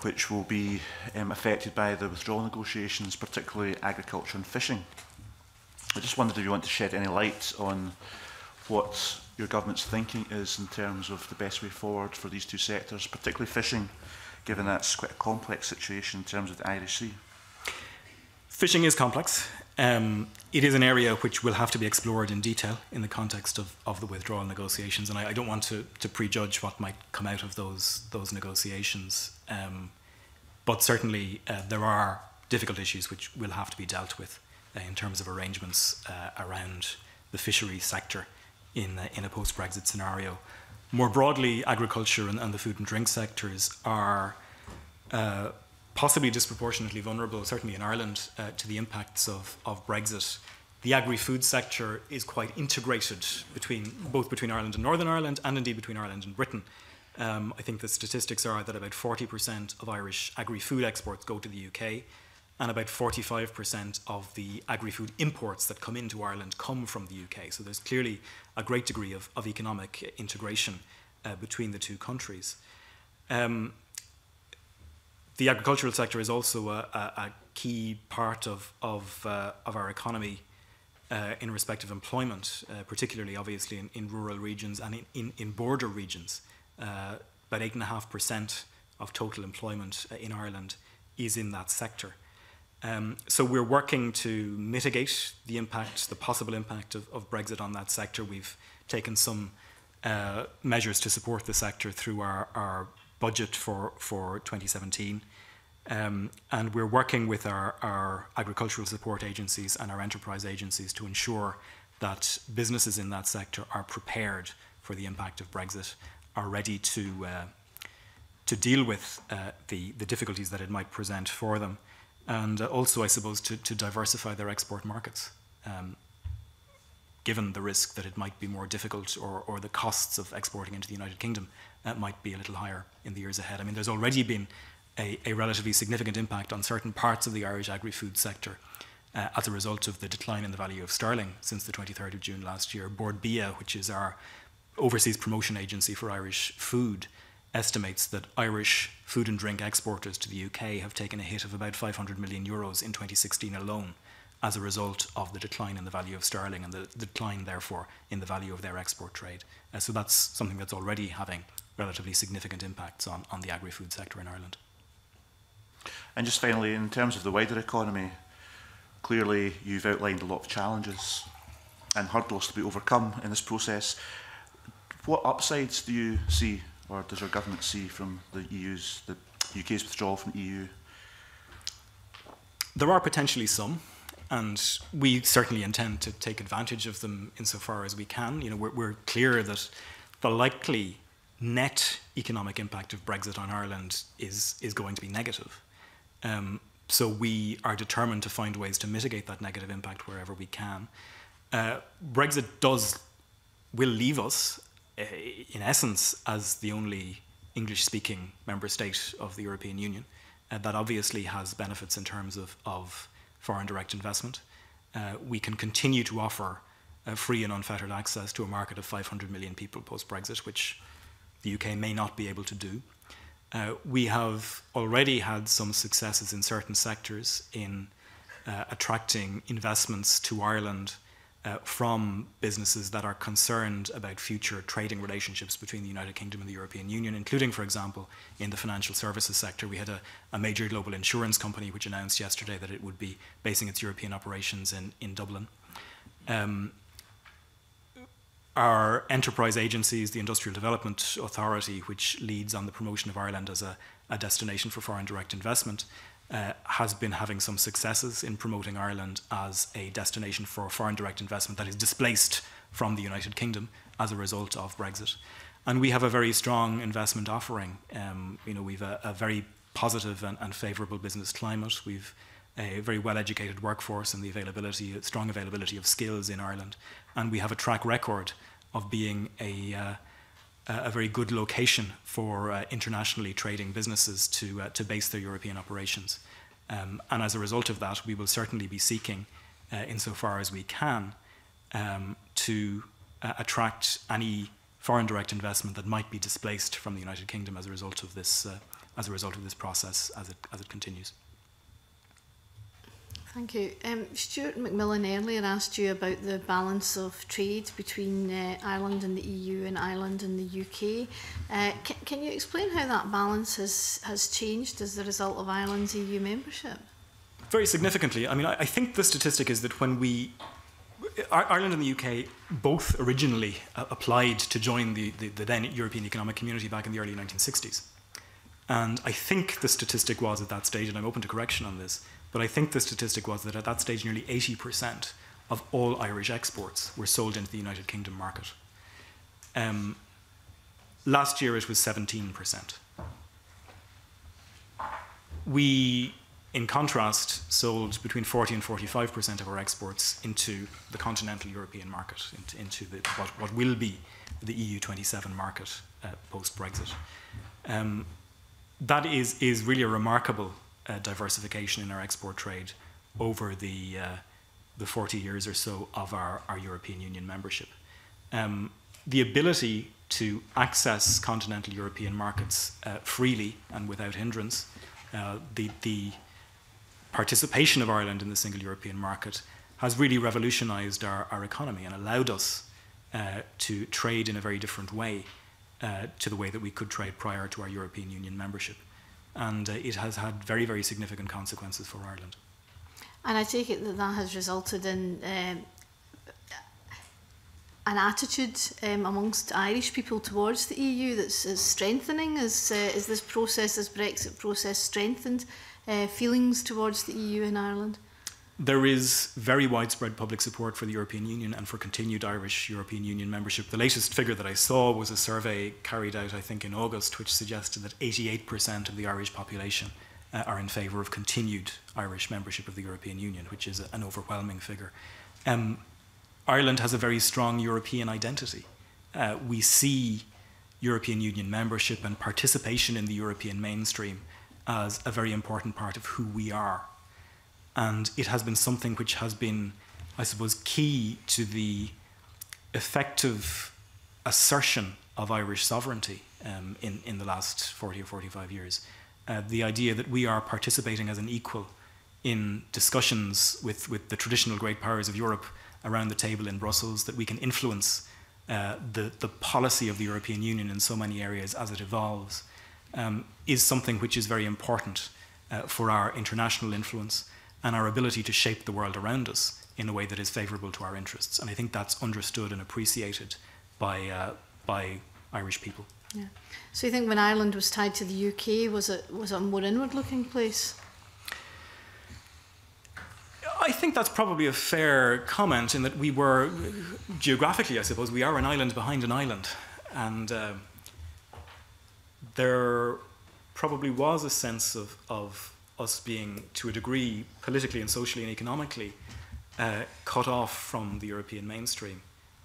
which will be um, affected by the withdrawal negotiations, particularly agriculture and fishing. I just wondered if you want to shed any light on what your government's thinking is in terms of the best way forward for these two sectors, particularly fishing, given that's quite a complex situation in terms of the Irish Sea. Fishing is complex. Um, it is an area which will have to be explored in detail in the context of, of the withdrawal negotiations, and I, I don't want to, to prejudge what might come out of those, those negotiations. Um, but certainly uh, there are difficult issues which will have to be dealt with uh, in terms of arrangements uh, around the fishery sector in, uh, in a post-Brexit scenario. More broadly, agriculture and, and the food and drink sectors are uh, possibly disproportionately vulnerable, certainly in Ireland, uh, to the impacts of, of Brexit. The agri-food sector is quite integrated between both between Ireland and Northern Ireland and indeed between Ireland and Britain. Um, I think the statistics are that about forty percent of Irish agri-food exports go to the U K, and about forty-five percent of the agri-food imports that come into Ireland come from the U K. So there's clearly a great degree of, of economic integration uh, between the two countries. Um, the agricultural sector is also a, a, a key part of, of, uh, of our economy uh, in respect of employment, uh, particularly obviously in, in rural regions and in, in, in border regions. Uh, about eight point five percent of total employment uh, in Ireland is in that sector. Um, so we're working to mitigate the impact, the possible impact of, of Brexit on that sector. We've taken some uh, measures to support the sector through our, our budget for, for twenty seventeen. Um, and we're working with our, our agricultural support agencies and our enterprise agencies to ensure that businesses in that sector are prepared for the impact of Brexit, are ready to uh, to deal with uh, the the difficulties that it might present for them, and uh, also, I suppose, to, to diversify their export markets, um, given the risk that it might be more difficult, or or the costs of exporting into the United Kingdom uh, might be a little higher in the years ahead. I mean, there's already been a, a relatively significant impact on certain parts of the Irish agri-food sector uh, as a result of the decline in the value of sterling since the twenty-third of June last year. Bord Bia, which is our Overseas Promotion Agency for Irish Food, estimates that Irish food and drink exporters to the U K have taken a hit of about five hundred million euros in twenty sixteen alone as a result of the decline in the value of sterling and the, the decline, therefore, in the value of their export trade. Uh, so that's something that's already having relatively significant impacts on, on the agri-food sector in Ireland. And just finally, in terms of the wider economy, clearly you've outlined a lot of challenges and hurdles to be overcome in this process. What upsides do you see, or does your government see, from the E U's, the U K's withdrawal from the E U? There are potentially some, and we certainly intend to take advantage of them insofar as we can. You know, we're, we're clear that the likely net economic impact of Brexit on Ireland is, is going to be negative. Um, so we are determined to find ways to mitigate that negative impact wherever we can. Uh, Brexit does, will leave us, uh, in essence, as the only English-speaking member state of the European Union. Uh, that obviously has benefits in terms of, of foreign direct investment. Uh, we can continue to offer uh, free and unfettered access to a market of five hundred million people post-Brexit, which the U K may not be able to do. Uh, we have already had some successes in certain sectors in uh, attracting investments to Ireland uh, from businesses that are concerned about future trading relationships between the United Kingdom and the European Union, including, for example, in the financial services sector. We had a, a major global insurance company which announced yesterday that it would be basing its European operations in, in Dublin. Um, Our enterprise agencies, the Industrial Development Authority, which leads on the promotion of Ireland as a, a destination for foreign direct investment, uh, has been having some successes in promoting Ireland as a destination for foreign direct investment that is displaced from the United Kingdom as a result of Brexit. And we have a very strong investment offering. Um, you know, we've a, a very positive and, and favourable business climate. We've a very well-educated workforce and the availability, strong availability of skills in Ireland. And we have a track record of being a, uh, a very good location for uh, internationally trading businesses to, uh, to base their European operations. Um, and as a result of that, we will certainly be seeking, uh, insofar as we can, um, to uh, attract any foreign direct investment that might be displaced from the United Kingdom as a result of this, uh, as a result of this process as it, as it continues. Thank you. Um, Stewart McMillan earlier asked you about the balance of trade between uh, Ireland and the E U and Ireland and the U K. Uh, can, can you explain how that balance has, has changed as the result of Ireland's E U membership? Very significantly. I mean, I, I think the statistic is that when we... Ireland and the U K both originally uh, applied to join the, the, the then European Economic Community back in the early nineteen sixties. And I think the statistic was at that stage, and I'm open to correction on this, but I think the statistic was that at that stage, nearly eighty percent of all Irish exports were sold into the United Kingdom market. Um, last year, it was seventeen percent. We, in contrast, sold between forty and forty-five percent of our exports into the continental European market, into, into the, what, what will be the E U twenty-seven market uh, post-Brexit. Um, that is, is really a remarkable Uh, diversification in our export trade over the uh, the forty years or so of our, our European Union membership. Um, the ability to access continental European markets uh, freely and without hindrance, uh, the, the participation of Ireland in the single European market has really revolutionised our, our economy and allowed us uh, to trade in a very different way uh, to the way that we could trade prior to our European Union membership. And uh, it has had very, very significant consequences for Ireland. And I take it that that has resulted in um, an attitude um, amongst Irish people towards the E U that's is strengthening. Is, uh, is this process, this Brexit process, strengthened uh, feelings towards the E U in Ireland? There is very widespread public support for the European Union and for continued Irish European Union membership. The latest figure that I saw was a survey carried out, I think, in August, which suggested that eighty-eight percent of the Irish population uh, are in favour of continued Irish membership of the European Union, which is an overwhelming figure. Um, Ireland has a very strong European identity. Uh, we see European Union membership and participation in the European mainstream as a very important part of who we are. And it has been something which has been, I suppose, key to the effective assertion of Irish sovereignty um, in, in the last forty or forty-five years. Uh, the idea that we are participating as an equal in discussions with, with the traditional great powers of Europe around the table in Brussels, that we can influence uh, the, the policy of the European Union in so many areas as it evolves, um, is something which is very important uh, for our international influence and our ability to shape the world around us in a way that is favourable to our interests. And I think that's understood and appreciated by, uh, by Irish people. Yeah. So you think when Ireland was tied to the U K, was it, was it a more inward-looking place? I think that's probably a fair comment in that we were, geographically, I suppose, we are an island behind an island. And uh, there probably was a sense of, of us being, to a degree, politically and socially and economically, uh, cut off from the European mainstream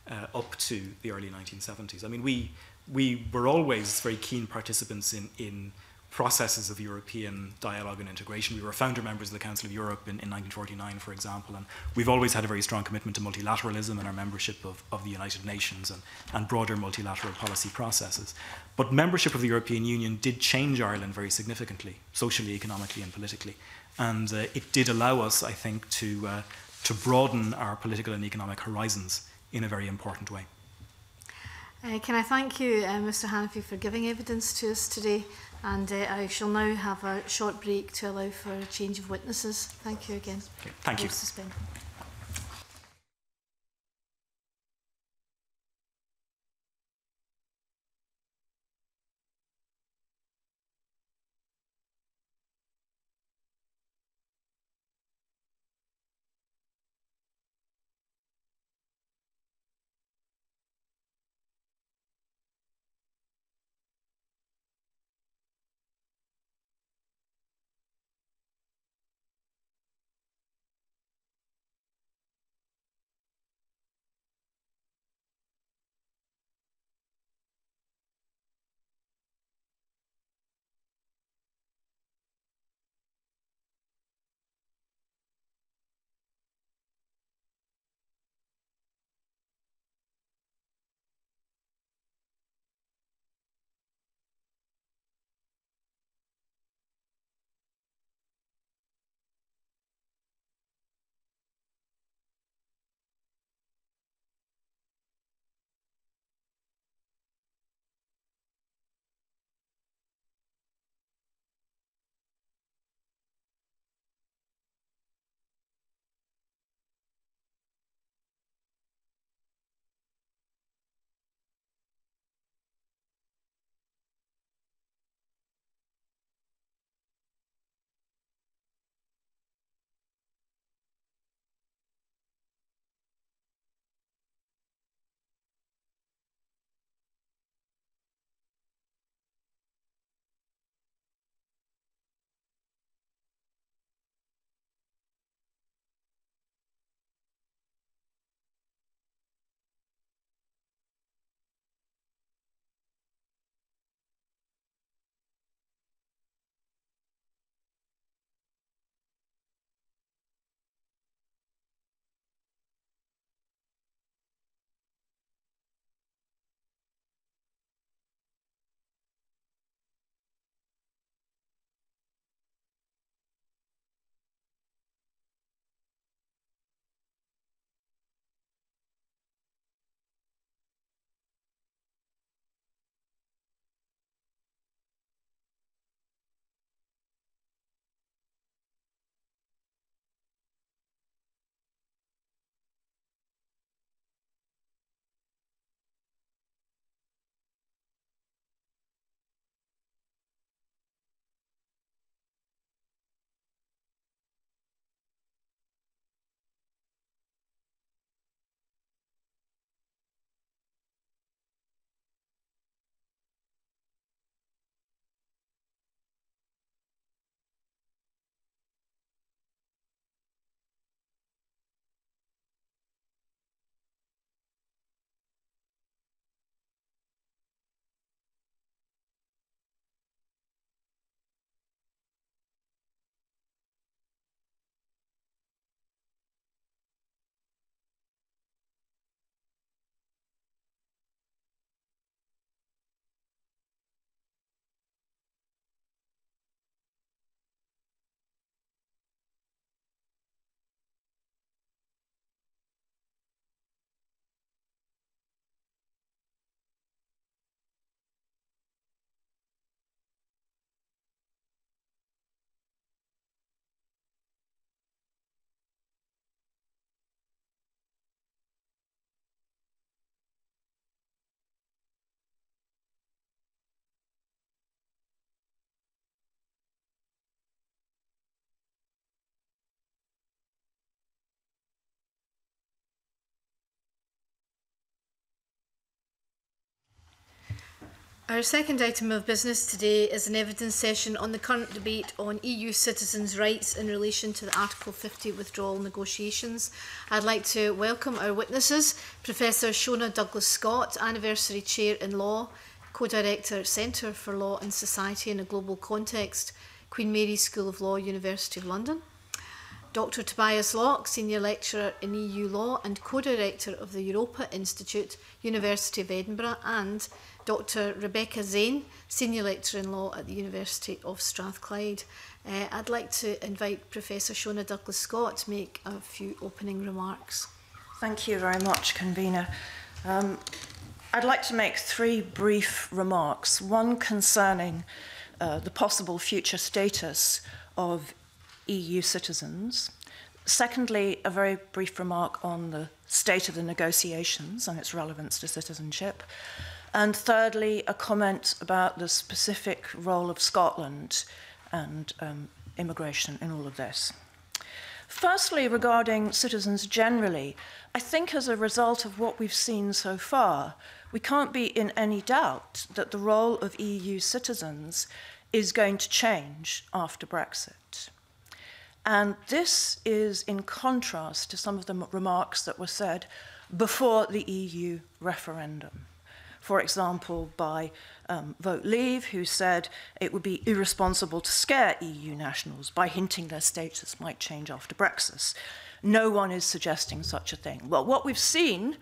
uh, up to the early nineteen seventies. I mean, we, we were always very keen participants in, in processes of European dialogue and integration. We were founder members of the Council of Europe in, in nineteen forty-nine, for example, and we've always had a very strong commitment to multilateralism and our membership of, of the United Nations and, and broader multilateral policy processes. But membership of the European Union did change Ireland very significantly, socially, economically, and politically. And uh, it did allow us, I think, to, uh, to broaden our political and economic horizons in a very important way. Uh, can I thank you, uh, Mister Hanniffy, for giving evidence to us today? And uh, I shall now have a short break to allow for a change of witnesses. Thank you again. Okay. Thank you. Our second item of business today is an evidence session on the current debate on E U citizens' rights in relation to the Article fifty withdrawal negotiations. I'd like to welcome our witnesses, Professor Sionaidh Douglas-Scott, Anniversary Chair in Law, Co-Director Centre for Law and Society in a Global Context, Queen Mary's School of Law, University of London; Doctor Tobias Lock, Senior Lecturer in E U Law and Co-Director of the Europa Institute, University of Edinburgh; and Doctor Rebecca Zahn, Senior Lecturer in Law at the University of Strathclyde. Uh, I'd like to invite Professor Sionaidh Douglas-Scott to make a few opening remarks. Thank you very much, Convener. Um, I'd like to make three brief remarks, one concerning uh, the possible future status of E U citizens. Secondly, a very brief remark on the state of the negotiations and its relevance to citizenship. And thirdly, a comment about the specific role of Scotland and um, immigration in all of this. Firstly, regarding citizens generally, I think as a result of what we've seen so far, we can't be in any doubt that the role of E U citizens is going to change after Brexit. And this is in contrast to some of the remarks that were said before the E U referendum. For example, by um, Vote Leave, who said it would be irresponsible to scare E U nationals by hinting their status might change after Brexit. No one is suggesting such a thing. Well, what we've seen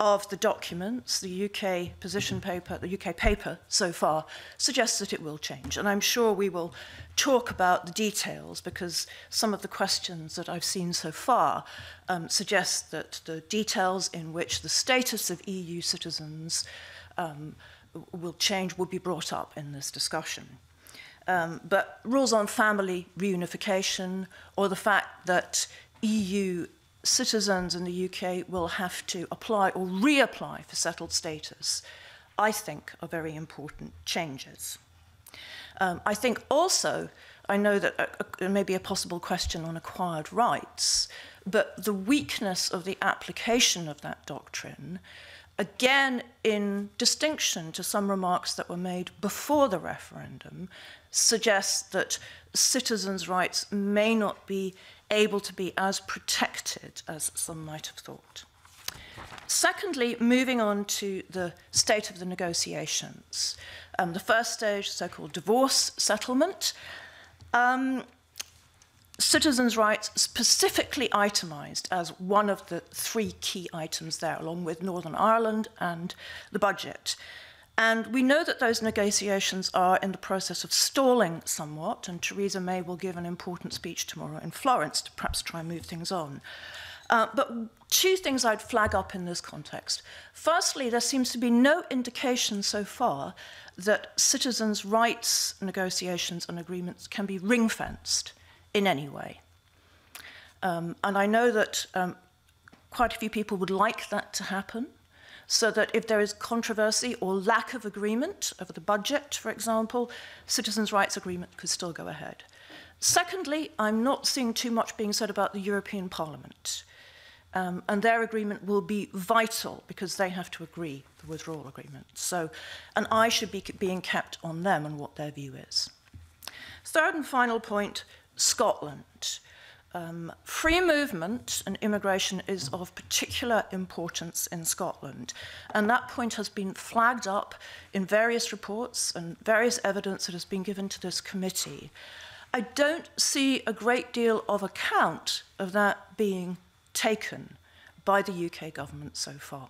of the documents, the U K position paper, the U K paper so far, suggests that it will change. And I'm sure we will talk about the details, because some of the questions that I've seen so far um, suggest that the details in which the status of E U citizens um, will change will be brought up in this discussion. Um, but rules on family reunification, or the fact that E U citizens in the U K will have to apply or reapply for settled status, I think are very important changes. Um, I think also, I know that uh, there may be a possible question on acquired rights, but the weakness of the application of that doctrine, again in distinction to some remarks that were made before the referendum, suggests that citizens' rights may not be able to be as protected as some might have thought. Secondly, moving on to the state of the negotiations. Um, the first stage, so-called divorce settlement. Um, citizens' rights specifically itemised as one of the three key items there, along with Northern Ireland and the budget. And we know that those negotiations are in the process of stalling somewhat, and Theresa May will give an important speech tomorrow in Florence to perhaps try and move things on. Uh, but two things I'd flag up in this context. Firstly, there seems to be no indication so far that citizens' rights negotiations and agreements can be ring-fenced in any way. Um, and I know that um, quite a few people would like that to happen, so that if there is controversy or lack of agreement over the budget, for example, citizens' rights agreement could still go ahead. Secondly, I'm not seeing too much being said about the European Parliament. Um, and their agreement will be vital, because they have to agree the withdrawal agreement. So an eye should be being kept on them and what their view is. Third and final point, Scotland. Um, free movement and immigration is of particular importance in Scotland, and that point has been flagged up in various reports and various evidence that has been given to this committee. I don't see a great deal of account of that being taken by the U K government so far.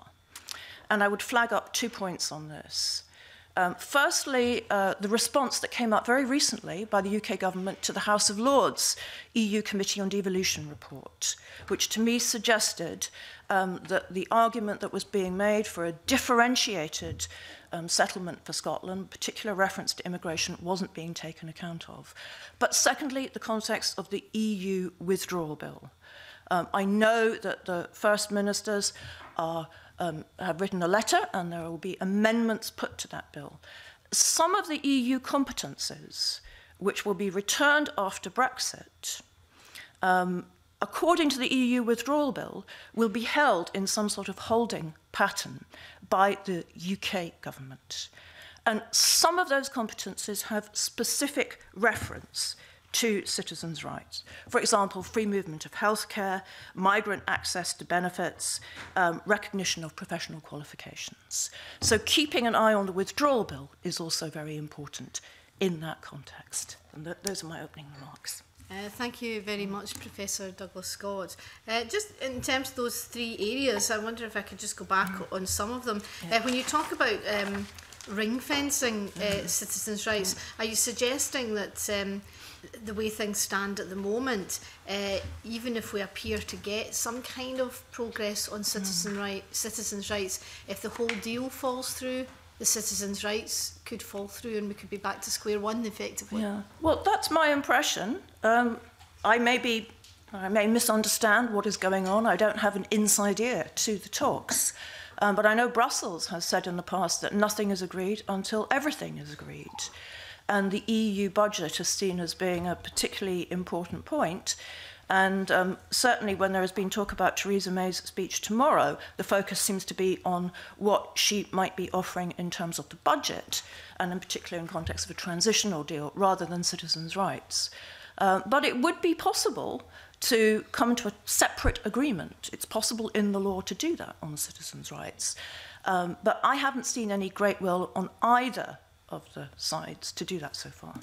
And I would flag up two points on this. Um, firstly, uh, the response that came up very recently by the U K government to the House of Lords E U Committee on Devolution report, which to me suggested um, that the argument that was being made for a differentiated um, settlement for Scotland, particular reference to immigration, wasn't being taken account of. But secondly, the context of the E U Withdrawal Bill. Um, I know that the First Ministers are Um, have written a letter, and there will be amendments put to that bill. Some of the E U competences, which will be returned after Brexit, um, according to the E U Withdrawal Bill, will be held in some sort of holding pattern by the U K government. And some of those competences have specific reference to citizens' rights. For example, free movement of healthcare, migrant access to benefits, um, recognition of professional qualifications. So keeping an eye on the withdrawal bill is also very important in that context. And th those are my opening remarks. Uh, thank you very much, Professor Douglas-Scott. Uh, just in terms of those three areas, I wonder if I could just go back mm-hmm. on some of them. Yeah. Uh, when you talk about um, ring-fencing mm-hmm. uh, citizens' rights, mm-hmm. are you suggesting that um, the way things stand at the moment, uh, even if we appear to get some kind of progress on citizen mm. right, citizens' rights, if the whole deal falls through, the citizens' rights could fall through and we could be back to square one, effectively? Yeah. Well, that's my impression. Um, I may be, I may misunderstand what is going on. I don't have an inside ear to the talks. Um, but I know Brussels has said in the past that nothing is agreed until everything is agreed. And the E U budget is seen as being a particularly important point. And um, certainly when there has been talk about Theresa May's speech tomorrow, the focus seems to be on what she might be offering in terms of the budget, and in particular in context of a transitional deal, rather than citizens' rights. Uh, but it would be possible to come to a separate agreement. It's possible in the law to do that on citizens' rights. Um, but I haven't seen any great will on either of the sides to do that so far.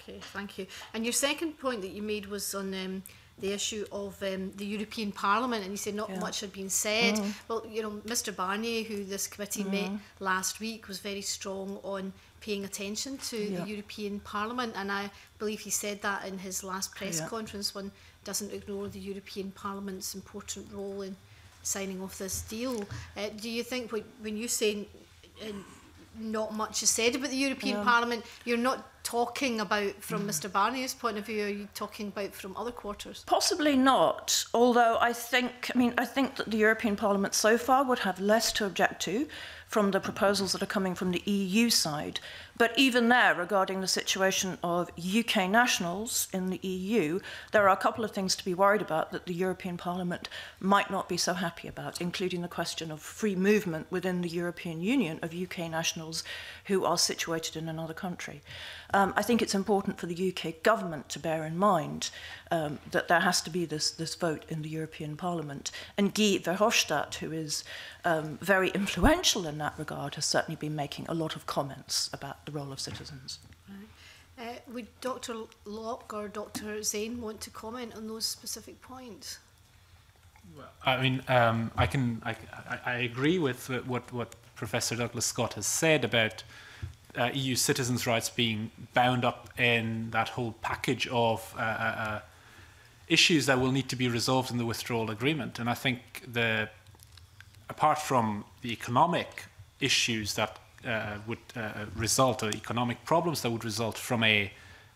Okay, thank you. And your second point that you made was on um, the issue of um, the European Parliament, and you said not yeah. much had been said. Mm. Well, you know, Mister Barnier, who this committee mm. met last week, was very strong on paying attention to yeah. the European Parliament, and I believe he said that in his last press yeah. conference. One doesn't ignore the European Parliament's important role in signing off this deal. Uh, do you think, when you say uh, not much is said about the European yeah. Parliament, you're not talking about from mm. Mister Barnier's point of view, are you talking about from other quarters? Possibly not, although I think, I mean, I think that the European Parliament so far would have less to object to from the proposals that are coming from the E U side. But even there, regarding the situation of U K nationals in the E U, there are a couple of things to be worried about that the European Parliament might not be so happy about, including the question of free movement within the European Union of U K nationals who are situated in another country. Um, I think it's important for the U K government to bear in mind um, that there has to be this, this vote in the European Parliament. And Guy Verhofstadt, who is um, very influential in that regard, has certainly been making a lot of comments about the role of citizens. Right. Uh, would Doctor Lock or Doctor Zahn want to comment on those specific points? Well, I mean, um, I can. I, I, I agree with what what Professor Douglas-Scott has said about uh, E U citizens' rights being bound up in that whole package of uh, uh, issues that will need to be resolved in the withdrawal agreement. And I think the apart from the economic issues that uh, would uh, result, or economic problems that would result from a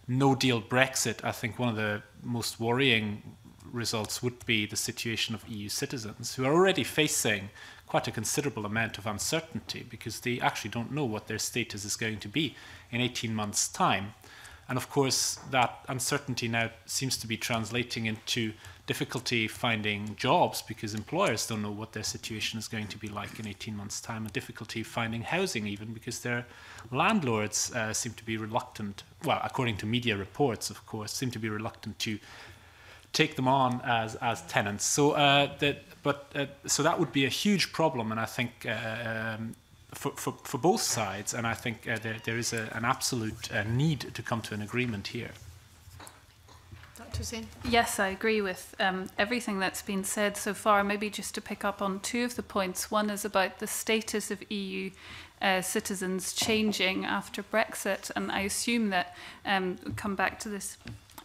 no-deal Brexit, I think one of the most worrying results would be the situation of E U citizens who are already facing quite a considerable amount of uncertainty because they actually don't know what their status is going to be in eighteen months' time. And of course, that uncertainty now seems to be translating into difficulty finding jobs because employers don't know what their situation is going to be like in eighteen months' time, and difficulty finding housing even because their landlords uh, seem to be reluctant, well, according to media reports, of course, seem to be reluctant to take them on as, as tenants. So, uh, that, but, uh, so that would be a huge problem, and I think uh, um, For, for, for both sides, and I think uh, there, there is a, an absolute uh, need to come to an agreement here. Doctor Zahn? Yes, I agree with um, everything that's been said so far. Maybe just to pick up on two of the points. One is about the status of E U uh, citizens changing after Brexit, and I assume that, um, we'll come back to this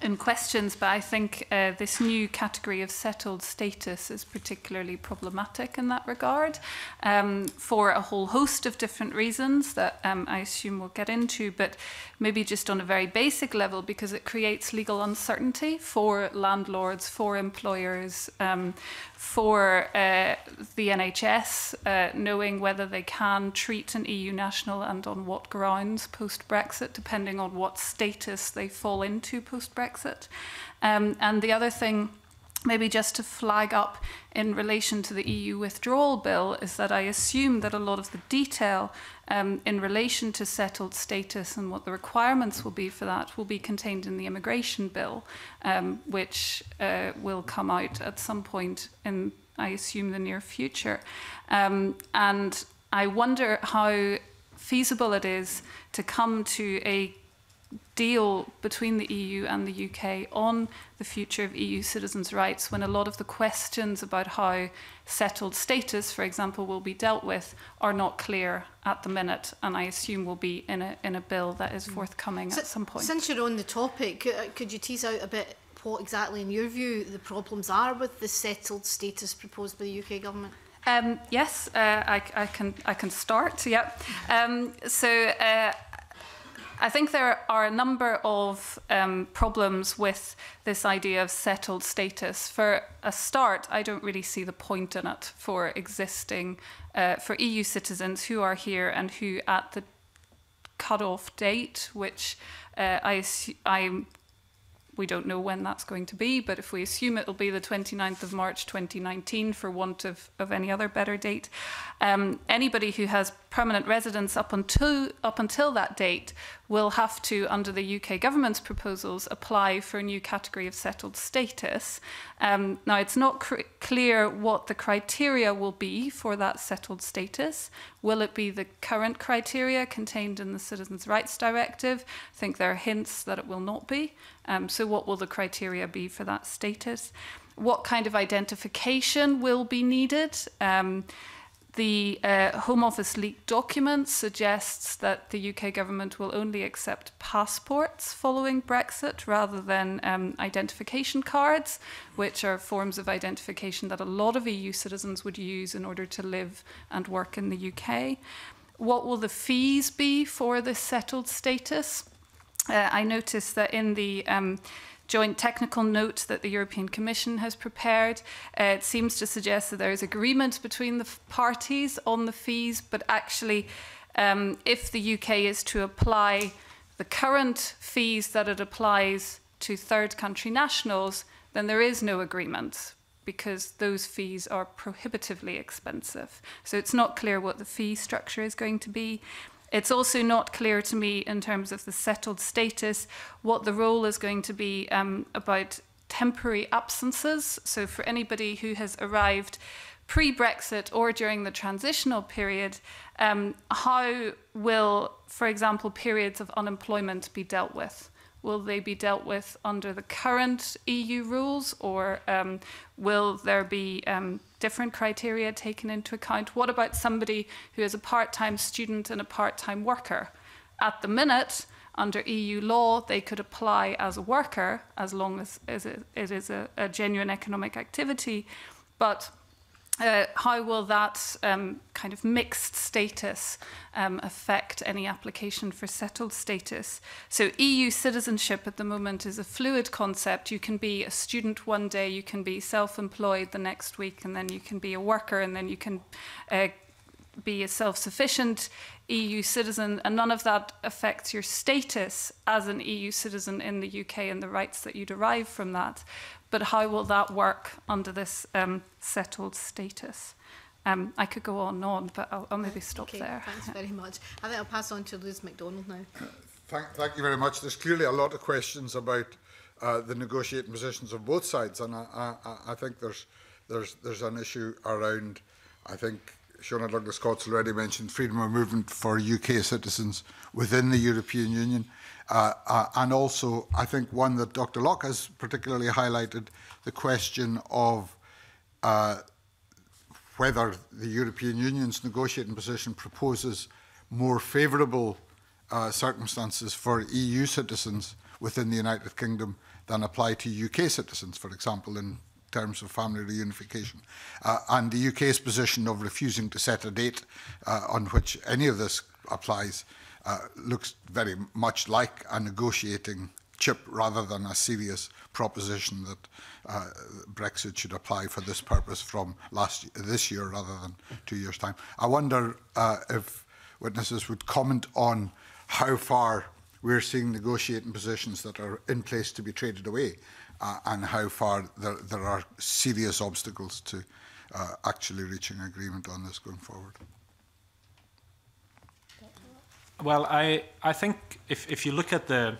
in questions, but I think uh, this new category of settled status is particularly problematic in that regard um, for a whole host of different reasons that um, I assume we'll get into, but maybe just on a very basic level because it creates legal uncertainty for landlords, for employers, um, for uh, the N H S, uh, knowing whether they can treat an E U national and on what grounds post-Brexit, depending on what status they fall into post-Brexit. Um, and the other thing maybe just to flag up in relation to the E U Withdrawal Bill is that I assume that a lot of the detail um, in relation to settled status and what the requirements will be for that will be contained in the Immigration Bill, um, which uh, will come out at some point in, I assume, the near future. Um, and I wonder how feasible it is to come to a deal between the E U and the U K on the future of E U citizens' rights when a lot of the questions about how settled status, for example, will be dealt with are not clear at the minute, and I assume will be in a, in a bill that is forthcoming so, at some point. Since you're on the topic, could you tease out a bit what exactly, in your view, the problems are with the settled status proposed by the U K government? Um, yes, uh, I, I, can, I can start, yeah. Um, so... Uh, I think there are a number of um, problems with this idea of settled status. For a start, I don't really see the point in it for existing, uh, for E U citizens who are here and who at the cut-off date, which uh, I, I, we don't know when that's going to be, but if we assume it'll be the twenty-ninth of March twenty nineteen for want of, of any other better date, um, anybody who has permanent residence up until, up until that date will have to, under the U K government's proposals, apply for a new category of settled status. Um, now, it's not cr- clear what the criteria will be for that settled status. Will it be the current criteria contained in the Citizens' Rights Directive? I think there are hints that it will not be. Um, so what will the criteria be for that status? What kind of identification will be needed? Um, The uh, Home Office leaked document suggests that the U K government will only accept passports following Brexit rather than um, identification cards, which are forms of identification that a lot of E U citizens would use in order to live and work in the U K. What will the fees be for this settled status? Uh, I noticed that in the um, joint technical note that the European Commission has prepared, uh, it seems to suggest that there is agreement between the parties on the fees, but actually um, if the U K is to apply the current fees that it applies to third country nationals, then there is no agreement because those fees are prohibitively expensive. So it's not clear what the fee structure is going to be. It's also not clear to me, in terms of the settled status, what the role is going to be um, about temporary absences. So for anybody who has arrived pre-Brexit or during the transitional period, um, how will, for example, periods of unemployment be dealt with? Will they be dealt with under the current E U rules, or um, will there be um, different criteria taken into account? What about somebody who is a part-time student and a part-time worker? At the minute, under E U law, they could apply as a worker as long as, as it, it is a, a genuine economic activity. But uh, how will that um, kind of mixed status Um, affect any application for settled status? So E U citizenship at the moment is a fluid concept. You can be a student one day, you can be self-employed the next week, and then you can be a worker, and then you can uh, be a self-sufficient E U citizen, and none of that affects your status as an E U citizen in the U K and the rights that you derive from that. But how will that work under this um, settled status? Um, I could go on and on, but I'll, I'll maybe stop okay, there. Thanks very much. I think I'll pass on to Lewis MacDonald now. Uh, thank, thank you very much. There's clearly a lot of questions about uh, the negotiating positions of both sides, and I, I, I think there's, there's, there's an issue around, I think Sionaidh Douglas-Scott's already mentioned, freedom of movement for U K citizens within the European Union, uh, uh, and also I think one that Doctor Locke has particularly highlighted, the question of uh, whether the European Union's negotiating position proposes more favourable uh, circumstances for E U citizens within the United Kingdom than apply to U K citizens, for example, in terms of family reunification. Uh, and the U K's position of refusing to set a date uh, on which any of this applies uh, looks very much like a negotiating chip rather than a serious proposition that uh, Brexit should apply for this purpose from last this year rather than two years' time. I wonder uh, if witnesses would comment on how far we're seeing negotiating positions that are in place to be traded away uh, and how far there, there are serious obstacles to uh, actually reaching agreement on this going forward. Well, I, I think if, if you look at the,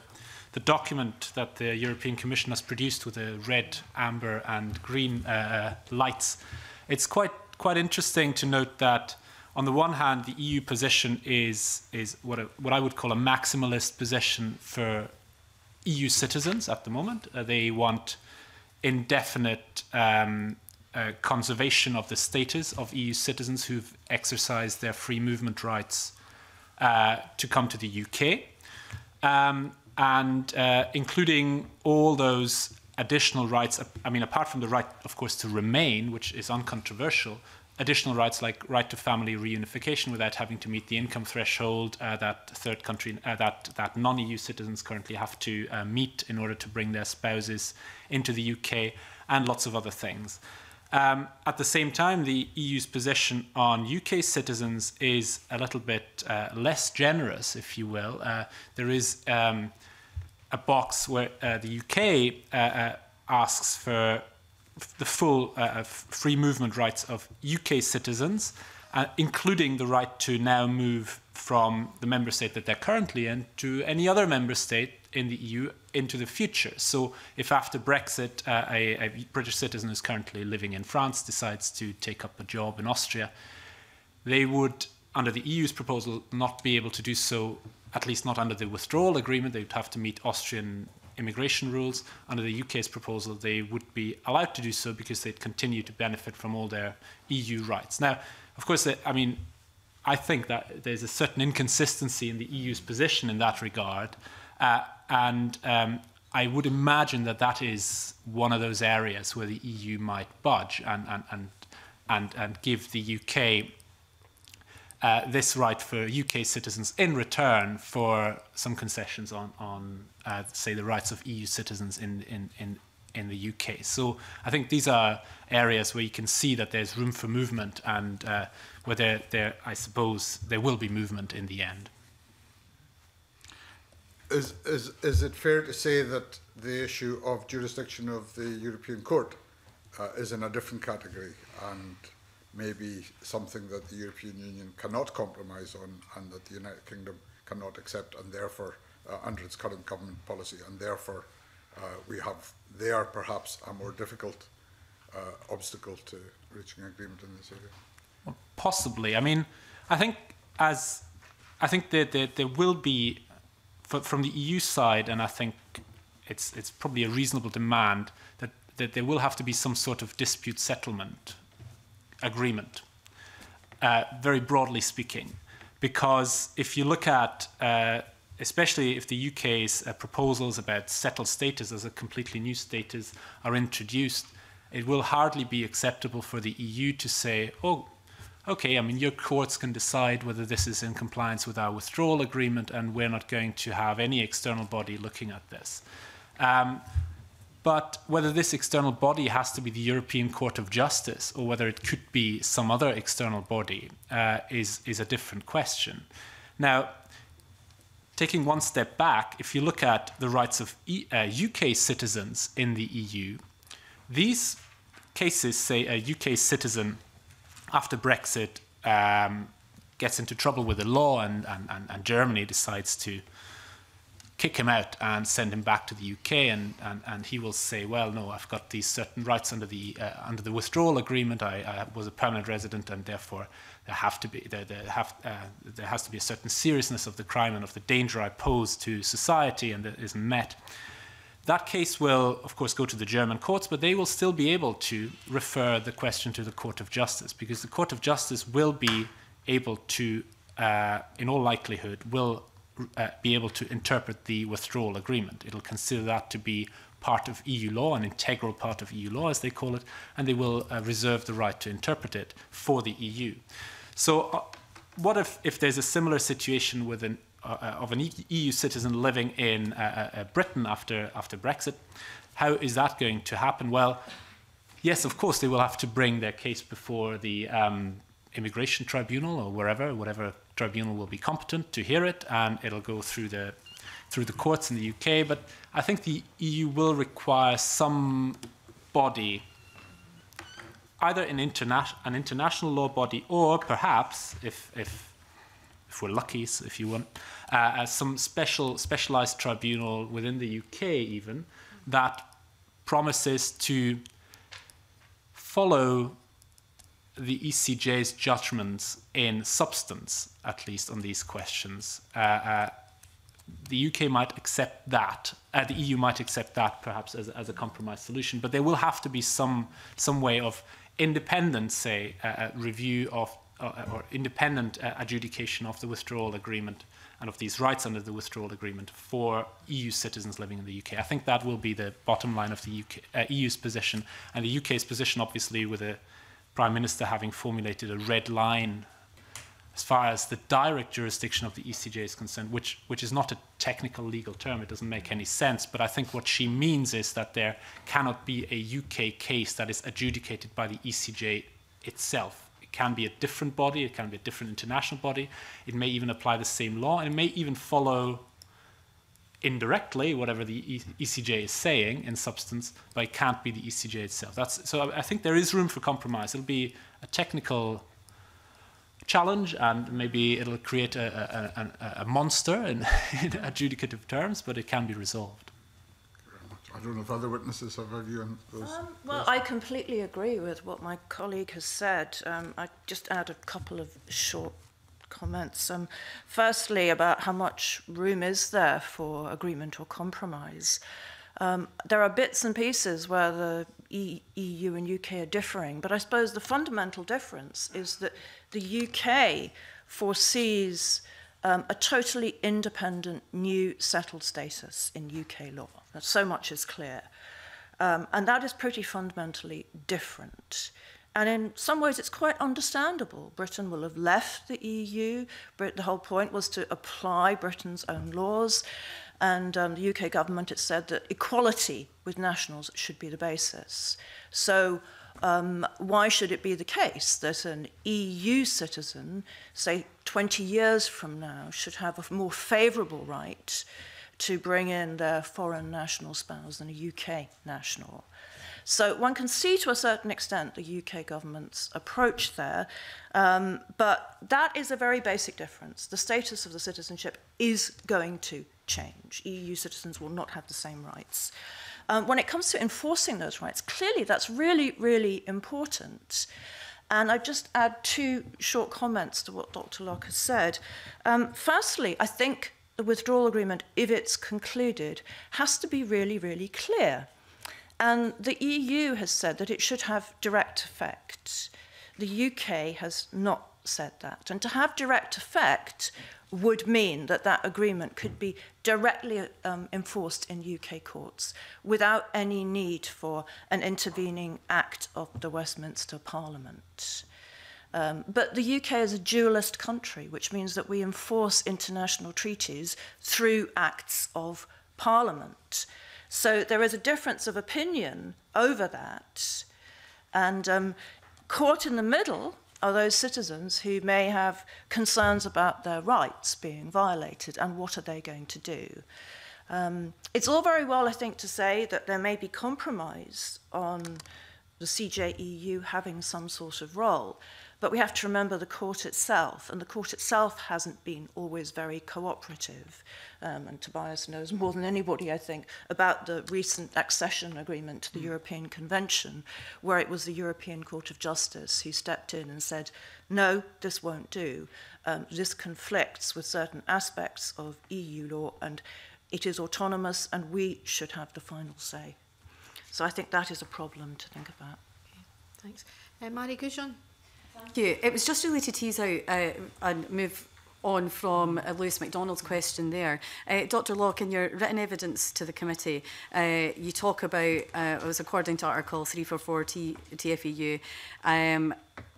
the document that the European Commission has produced with the red, amber and green uh, lights, it's quite, quite interesting to note that on the one hand, the E U position is, is what, a, what I would call a maximalist position for E U citizens at the moment. Uh, they want indefinite um, uh, conservation of the status of E U citizens who've exercised their free movement rights Uh, to come to the U K, um, and uh, including all those additional rights. I mean, apart from the right, of course, to remain, which is uncontroversial, additional rights like right to family reunification without having to meet the income threshold uh, that third country uh, that that non-E U citizens currently have to uh, meet in order to bring their spouses into the U K, and lots of other things. Um, at the same time, the E U's position on U K citizens is a little bit uh, less generous, if you will. Uh, there is um, a box where uh, the U K uh, uh, asks for the full uh, free movement rights of U K citizens, uh, including the right to now move from the member state that they're currently in to any other member state in the E U into the future. So if after Brexit uh, a, a British citizen who's currently living in France decides to take up a job in Austria, they would, under the E U's proposal, not be able to do so, at least not under the withdrawal agreement. They would have to meet Austrian immigration rules. Under the U K's proposal, they would be allowed to do so because they'd continue to benefit from all their E U rights. Now, of course, I mean, I think that there's a certain inconsistency in the E U's position in that regard. Uh, And um, I would imagine that that is one of those areas where the E U might budge and, and, and, and, and give the U K uh, this right for U K citizens in return for some concessions on, on uh, say, the rights of E U citizens in, in, in, in the U K. So I think these are areas where you can see that there's room for movement and uh, where there, there, I suppose, there will be movement in the end. Is, is, is it fair to say that the issue of jurisdiction of the European Court uh, is in a different category and maybe something that the European Union cannot compromise on and that the United Kingdom cannot accept, and therefore, uh, under its current government policy, and therefore uh, we have there perhaps a more difficult uh, obstacle to reaching agreement in this area? Well, possibly. I mean, I think, as, I think that there, there will be, from the E U side, and I think it's it's probably a reasonable demand that, that there will have to be some sort of dispute settlement agreement, uh, very broadly speaking, because if you look at, uh, especially if the U K's uh, proposals about settled status as a completely new status are introduced, it will hardly be acceptable for the E U to say, oh, okay, I mean, your courts can decide whether this is in compliance with our withdrawal agreement, and we're not going to have any external body looking at this. Um, but whether this external body has to be the European Court of Justice or whether it could be some other external body uh, is, is a different question. Now, taking one step back, if you look at the rights of e uh, U K citizens in the E U, these cases say a U K citizen after Brexit um, gets into trouble with the law and, and, and Germany decides to kick him out and send him back to the U K, and, and, and he will say, well, no, I've got these certain rights under the, uh, under the withdrawal agreement. I, I was a permanent resident, and therefore there, have to be, there, there, have, uh, there has to be a certain seriousness of the crime and of the danger I pose to society, and that isn't met. That case will, of course, go to the German courts, but they will still be able to refer the question to the Court of Justice, because the Court of Justice will be able to, uh, in all likelihood, will uh, be able to interpret the withdrawal agreement. It'll consider that to be part of E U law, an integral part of E U law, as they call it, and they will uh, reserve the right to interpret it for the E U. So uh, what if, if there's a similar situation with an Uh, of an E U citizen living in uh, uh, Britain after, after Brexit? How is that going to happen? Well, yes, of course, they will have to bring their case before the um, immigration tribunal or wherever, whatever tribunal will be competent to hear it, and it'll go through the through the courts in the U K, but I think the E U will require some body, either an, interna an international law body, or perhaps, if, if, if we're lucky, so if you want, uh, some special specialized tribunal within the U K even, that promises to follow the E C J's judgments in substance, at least on these questions. Uh, uh, the U K might accept that, uh, the E U might accept that perhaps as, as a compromise solution, but there will have to be some, some way of independent, say, uh, review of, uh, or independent uh, adjudication of the withdrawal agreement and of these rights under the withdrawal agreement for E U citizens living in the U K. I think that will be the bottom line of the U K, uh, E U's position, and the U K's position, obviously, with a Prime Minister having formulated a red line as far as the direct jurisdiction of the E C J is concerned, which, which is not a technical legal term. It doesn't make any sense. But I think what she means is that there cannot be a U K case that is adjudicated by the E C J itself. It can be a different body. It can be a different international body. It may even apply the same law. And it may even follow indirectly whatever the E C J is saying in substance, but it can't be the E C J itself. That's, so I think there is room for compromise. It'll be a technical challenge, and maybe it'll create a, a, a, a monster in, in adjudicative terms, but it can be resolved. I don't know if other witnesses have a view on those. Um, well, I completely agree with what my colleague has said. Um, I just add a couple of short comments. Um, firstly, about how much room is there for agreement or compromise. Um, there are bits and pieces where the E U and U K are differing, but I suppose the fundamental difference is that the U K foresees um, a totally independent new settled status in U K law. That so much is clear. Um, and that is pretty fundamentally different. And in some ways, it's quite understandable. Britain will have left the E U. Brit the whole point was to apply Britain's own laws. And um, the U K government, it said that equality with nationals should be the basis. So um, why should it be the case that an E U citizen, say twenty years from now, should have a more favourable right to bring in their foreign national spouse than a U K national? So one can see to a certain extent the U K government's approach there, um, but that is a very basic difference. The status of the citizenship is going to change. E U citizens will not have the same rights. Um, when it comes to enforcing those rights, clearly that's really, really important. And I just add two short comments to what Doctor Locke has said. Um, firstly, I think the withdrawal agreement, if it's concluded, has to be really, really clear. And the E U has said that it should have direct effect. The U K has not said that. And to have direct effect would mean that that agreement could be directly um, enforced in U K courts without any need for an intervening act of the Westminster Parliament. Um, but the U K is a dualist country, which means that we enforce international treaties through acts of Parliament. So there is a difference of opinion over that. And um, caught in the middle are those citizens who may have concerns about their rights being violated, and what are they going to do? Um, it's all very well, I think, to say that there may be compromise on the C J E U having some sort of role, but we have to remember the court itself, and the court itself hasn't been always very cooperative. Um, and Tobias knows more than anybody, I think, about the recent accession agreement to the mm. European Convention, where it was the European Court of Justice who stepped in and said, no, this won't do. Um, this conflicts with certain aspects of E U law, and it is autonomous, and we should have the final say. So I think that is a problem to think about. Okay, thanks. Uh, Marie Gujon. Thank you. It was just really to tease out uh, and move on from uh, Lewis MacDonald's question there. Uh, Doctor Locke, in your written evidence to the committee, uh, you talk about, uh, it was according to Article three forty-four T TFEU, um,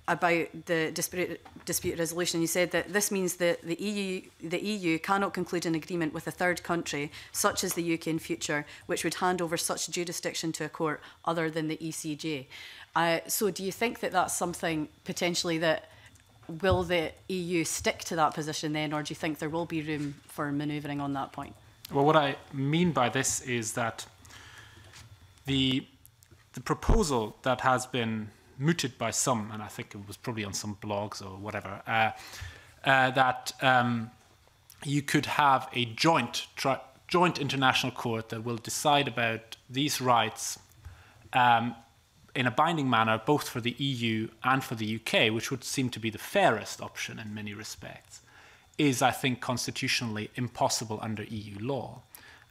about the dispute, dispute resolution. You said that this means that the E U, the E U cannot conclude an agreement with a third country, such as the U K in future, which would hand over such jurisdiction to a court other than the E C J. Uh, so do you think that that's something potentially that will the E U stick to that position then, or do you think there will be room for manoeuvring on that point? Well, what I mean by this is that the the proposal that has been mooted by some, and I think it was probably on some blogs or whatever, uh, uh, that um, you could have a joint tri joint international court that will decide about these rights um, in a binding manner, both for the E U and for the U K, which would seem to be the fairest option in many respects, is, I think, constitutionally impossible under E U law.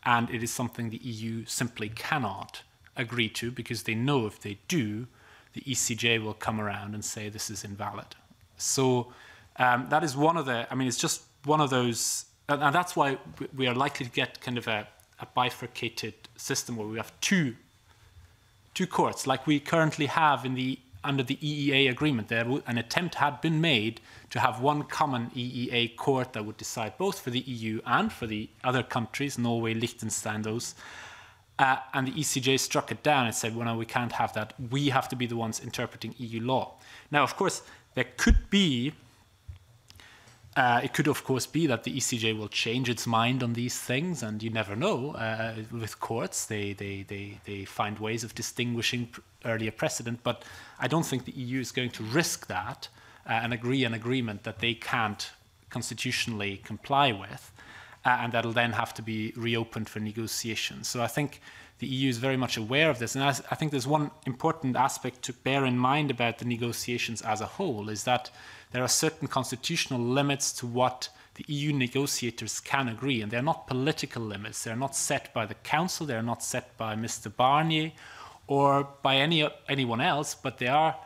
And it is something the E U simply cannot agree to, because they know if they do, the E C J will come around and say this is invalid. So um, that is one of the, I mean, it's just one of those, and, and that's why we are likely to get kind of a, a bifurcated system where we have two Two courts, like we currently have in the under the E E A agreement. There, an attempt had been made to have one common E E A court that would decide both for the E U and for the other countries, Norway, Liechtenstein, those. Uh, and the E C J struck it down and said, well, no, we can't have that. We have to be the ones interpreting E U law. Now, of course, there could be, uh, it could, of course, be that the E C J will change its mind on these things, and you never know. Uh, with courts, they, they, they, they find ways of distinguishing earlier precedent, but I don't think the E U is going to risk that uh, and agree an agreement that they can't constitutionally comply with, uh, and that'll then have to be reopened for negotiation. So I think the E U is very much aware of this, and I, I think there's one important aspect to bear in mind about the negotiations as a whole, is that there are certain constitutional limits to what the E U negotiators can agree, and they're not political limits. They're not set by the Council, they're not set by Mister Barnier or by any anyone else, but they are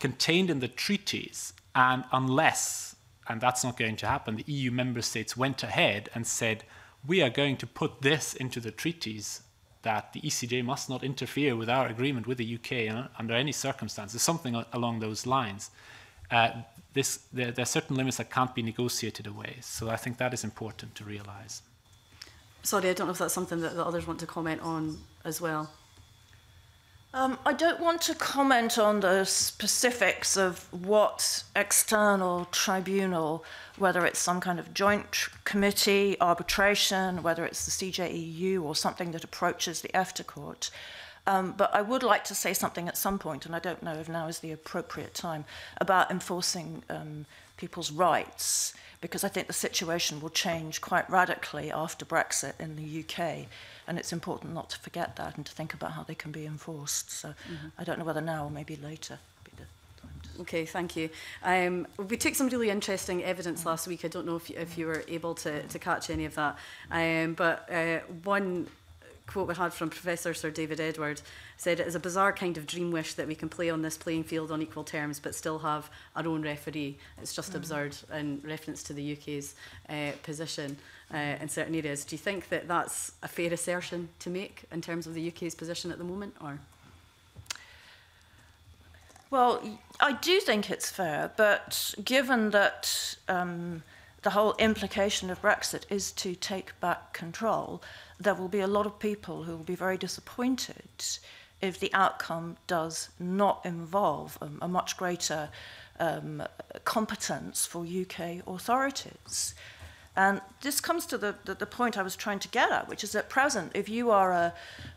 contained in the treaties. And unless, and that's not going to happen, the E U member states went ahead and said, we are going to put this into the treaties that the E C J must not interfere with our agreement with the U K uh, under any circumstances, something along those lines. Uh, this, there, there are certain limits that can't be negotiated away. So I think that is important to realise. Sorry, I don't know if that's something that the others want to comment on as well. Um, I don't want to comment on the specifics of what external tribunal, whether it's some kind of joint committee, arbitration, whether it's the C J E U or something that approaches the EFTA court. Um, but I would like to say something at some point, and I don't know if now is the appropriate time, about enforcing um, people's rights, because I think the situation will change quite radically after Brexit in the U K, and it's important not to forget that and to think about how they can be enforced. So mm-hmm. I don't know whether now or maybe later. Okay, thank you. Um, we took some really interesting evidence last week. I don't know if you, if you were able to, to catch any of that, um, but uh, one quote we had from Professor Sir David Edward said, it is a bizarre kind of dream wish that we can play on this playing field on equal terms but still have our own referee. It's just mm. absurd in reference to the U K's uh, position uh, in certain areas. Do you think that that's a fair assertion to make in terms of the U K's position at the moment? Or? Well, I do think it's fair, but given that um, the whole implication of Brexit is to take back control, there will be a lot of people who will be very disappointed if the outcome does not involve um, a much greater um, competence for U K authorities. And this comes to the, the, the point I was trying to get at, which is at present, if you are a,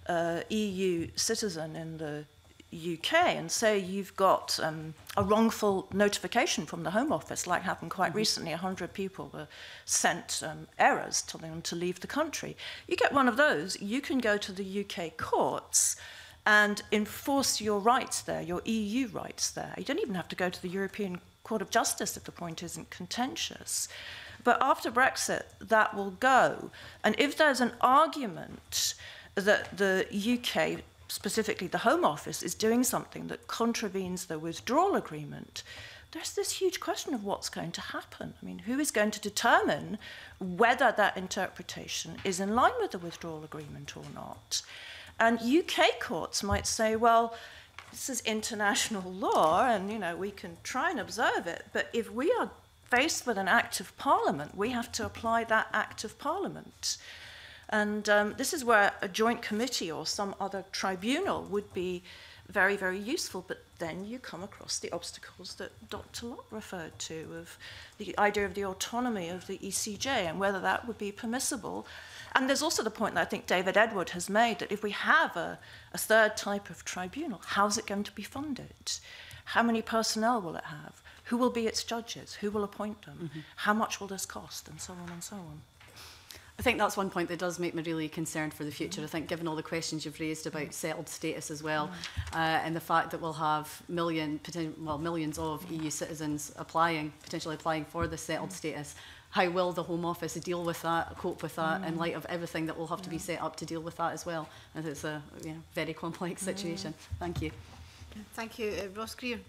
a E U citizen in the U K and say you've got um, a wrongful notification from the Home Office, like happened quite mm-hmm. recently, one hundred people were sent um, errors telling them to leave the country. You get one of those, you can go to the U K courts and enforce your rights there, your E U rights there. You don't even have to go to the European Court of Justice if the point isn't contentious. But after Brexit, that will go. And if there's an argument that the U K, specifically the Home Office, is doing something that contravenes the withdrawal agreement, there's this huge question of what's going to happen. I mean, who is going to determine whether that interpretation is in line with the withdrawal agreement or not? And U K courts might say, well, this is international law and, you know, we can try and observe it, but if we are faced with an act of parliament, we have to apply that act of parliament. And um, this is where a joint committee or some other tribunal would be very, very useful. But then you come across the obstacles that Doctor Locke referred to, of the idea of the autonomy of the E C J and whether that would be permissible. And there's also the point that I think David Edward has made, that if we have a, a third type of tribunal, how's it going to be funded? How many personnel will it have? Who will be its judges? Who will appoint them? Mm-hmm. How much will this cost? And so on and so on. I think that's one point that does make me really concerned for the future. I think given all the questions you've raised about settled status as well, uh, and the fact that we'll have million, well, millions of E U citizens applying, potentially applying for the settled status, how will the Home Office deal with that, cope with that, in light of everything that will have to be set up to deal with that as well? I think it's a you know, very complex situation. Thank you. Thank you. Uh, Ross Greer.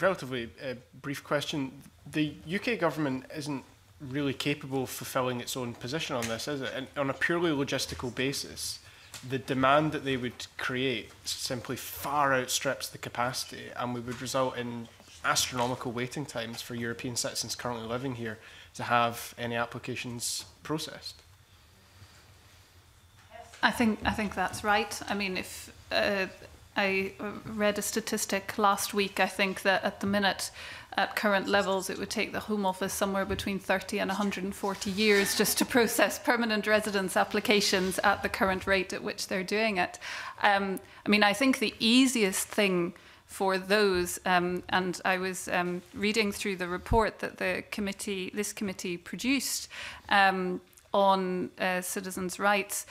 Relatively uh, brief question. The U K government isn't really capable of fulfilling its own position on this, is it? And on a purely logistical basis, the demand that they would create simply far outstrips the capacity, and we would result in astronomical waiting times for European citizens currently living here to have any applications processed. I think I think that's right. I mean, if uh, I read a statistic last week, I think that at the minute, at current levels, it would take the Home Office somewhere between thirty and one hundred forty years just to process permanent residence applications at the current rate at which they're doing it. Um, I mean, I think the easiest thing for those, um, and I was um, reading through the report that the committee, this committee produced um, on uh, citizens' rights,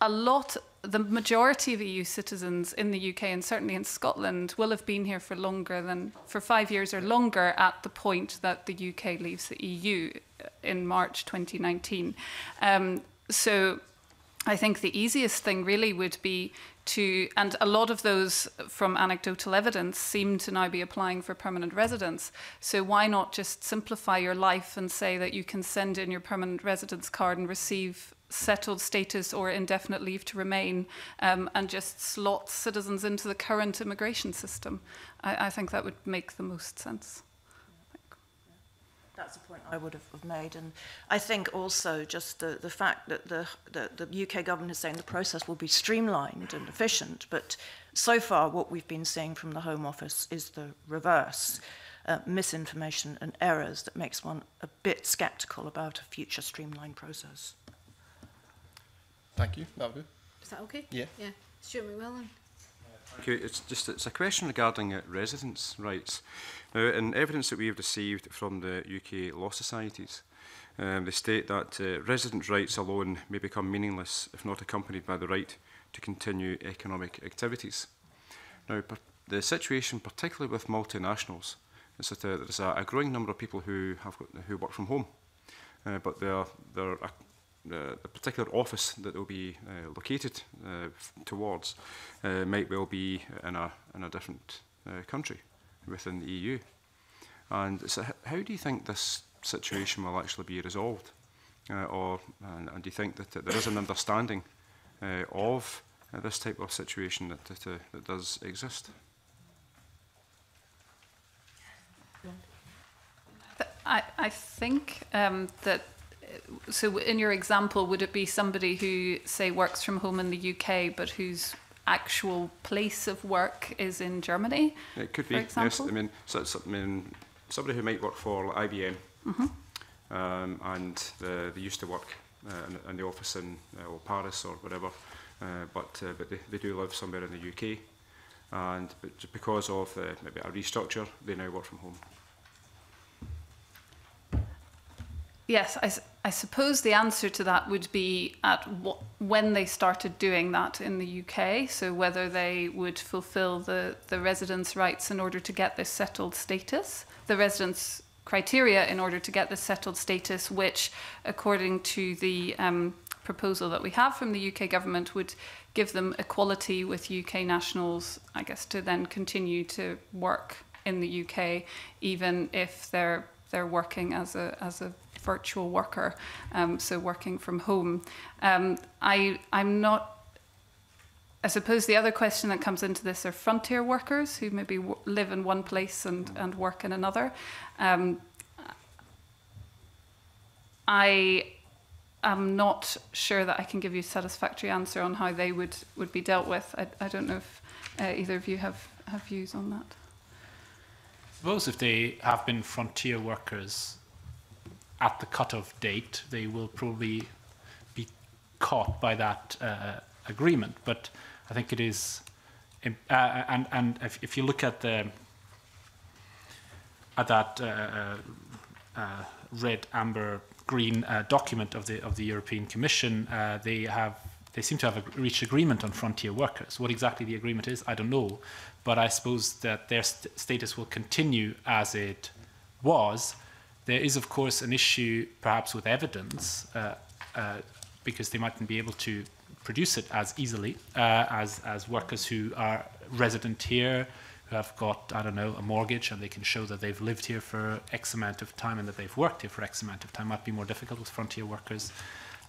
a lot the majority of E U citizens in the U K and certainly in Scotland will have been here for longer than, for five years or longer at the point that the U K leaves the E U in March twenty nineteen. Um, so I think the easiest thing really would be to, and a lot of those from anecdotal evidence seem to now be applying for permanent residence. So why not just simplify your life and say that you can send in your permanent residence card and receive settled status or indefinite leave to remain, um, and just slot citizens into the current immigration system. I, I think that would make the most sense. I think. That's a point I would have made, and I think also just the, the fact that the, the, the U K government is saying the process will be streamlined and efficient, but so far what we've been seeing from the Home Office is the reverse. Uh, misinformation and errors that makes one a bit sceptical about a future streamlined process. Thank you. That'll do. Is that okay? Yeah. Yeah. Stewart McMillan. Thank you. It's just it's a question regarding uh, residence rights. Now, in evidence that we have received from the U K law societies, um, they state that uh, residence rights alone may become meaningless if not accompanied by the right to continue economic activities. Now, the situation, particularly with multinationals, is that uh, there's a, a growing number of people who have got, who work from home, uh, but they're they're. A, Uh, the particular office that they'll be uh, located uh, towards uh, might well be in a, in a different uh, country within the E U. And so how do you think this situation will actually be resolved? Uh, or and, and do you think that, that there is an understanding uh, of uh, this type of situation that, that, uh, that does exist? I, I think um, that so in your example, would it be somebody who, say, works from home in the U K, but whose actual place of work is in Germany? It could be, yes. I mean, so, so, I mean, somebody who might work for I B M, mm-hmm. um, and uh, they used to work uh, in, in the office in uh, or Paris or whatever, uh, but uh, but they, they do live somewhere in the U K, and because of uh, maybe a restructure, they now work from home. Yes, I, I suppose the answer to that would be at what, when they started doing that in the U K, so whether they would fulfil the, the residence rights in order to get this settled status, the residence criteria in order to get this settled status, which, according to the um, proposal that we have from the U K government, would give them equality with U K nationals, I guess, to then continue to work in the U K, even if they're, they're working as a, as a virtual worker, um, so working from home. Um, I, I'm not, I suppose the other question that comes into this are frontier workers who maybe w live in one place and, and work in another. Um, I, I'm not sure that I can give you a satisfactory answer on how they would, would be dealt with. I, I don't know if uh, either of you have, have views on that. I suppose if they have been frontier workers at the cut-off date, they will probably be caught by that uh, agreement. But I think it is... Uh, and and if, if you look at the at that uh, uh, red, amber, green uh, document of the of the European Commission, uh, they have they seem to have ag reached agreement on frontier workers. What exactly the agreement is, I don't know, but I suppose that their st status will continue as it was. There is, of course, an issue perhaps with evidence uh, uh, because they mightn't be able to produce it as easily uh, as, as workers who are resident here, who have got, I don't know, a mortgage, and they can show that they've lived here for X amount of time and that they've worked here for X amount of time. Might be more difficult with frontier workers.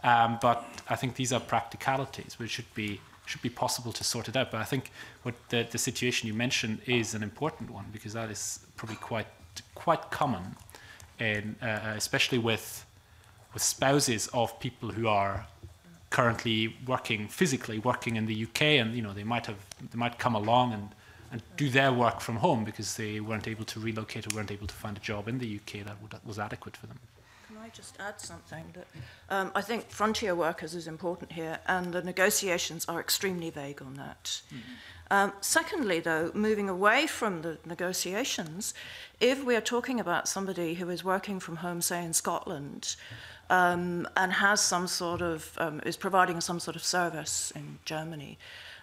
Um, but I think these are practicalities which should be, should be possible to sort it out. But I think what the, the situation you mentioned is an important one, because that is probably quite, quite common, in, uh, especially with, with spouses of people who are currently working physically, working in the U K, and you know they might have, they might come along and, and do their work from home because they weren't able to relocate or weren't able to find a job in the U K that, would, that was adequate for them. Can I just add something? That, um, I think frontier workers is important here, and the negotiations are extremely vague on that. Mm. Um, secondly, though, moving away from the negotiations, if we are talking about somebody who is working from home, say in Scotland, Um, and has some sort of, um, is providing some sort of service in Germany,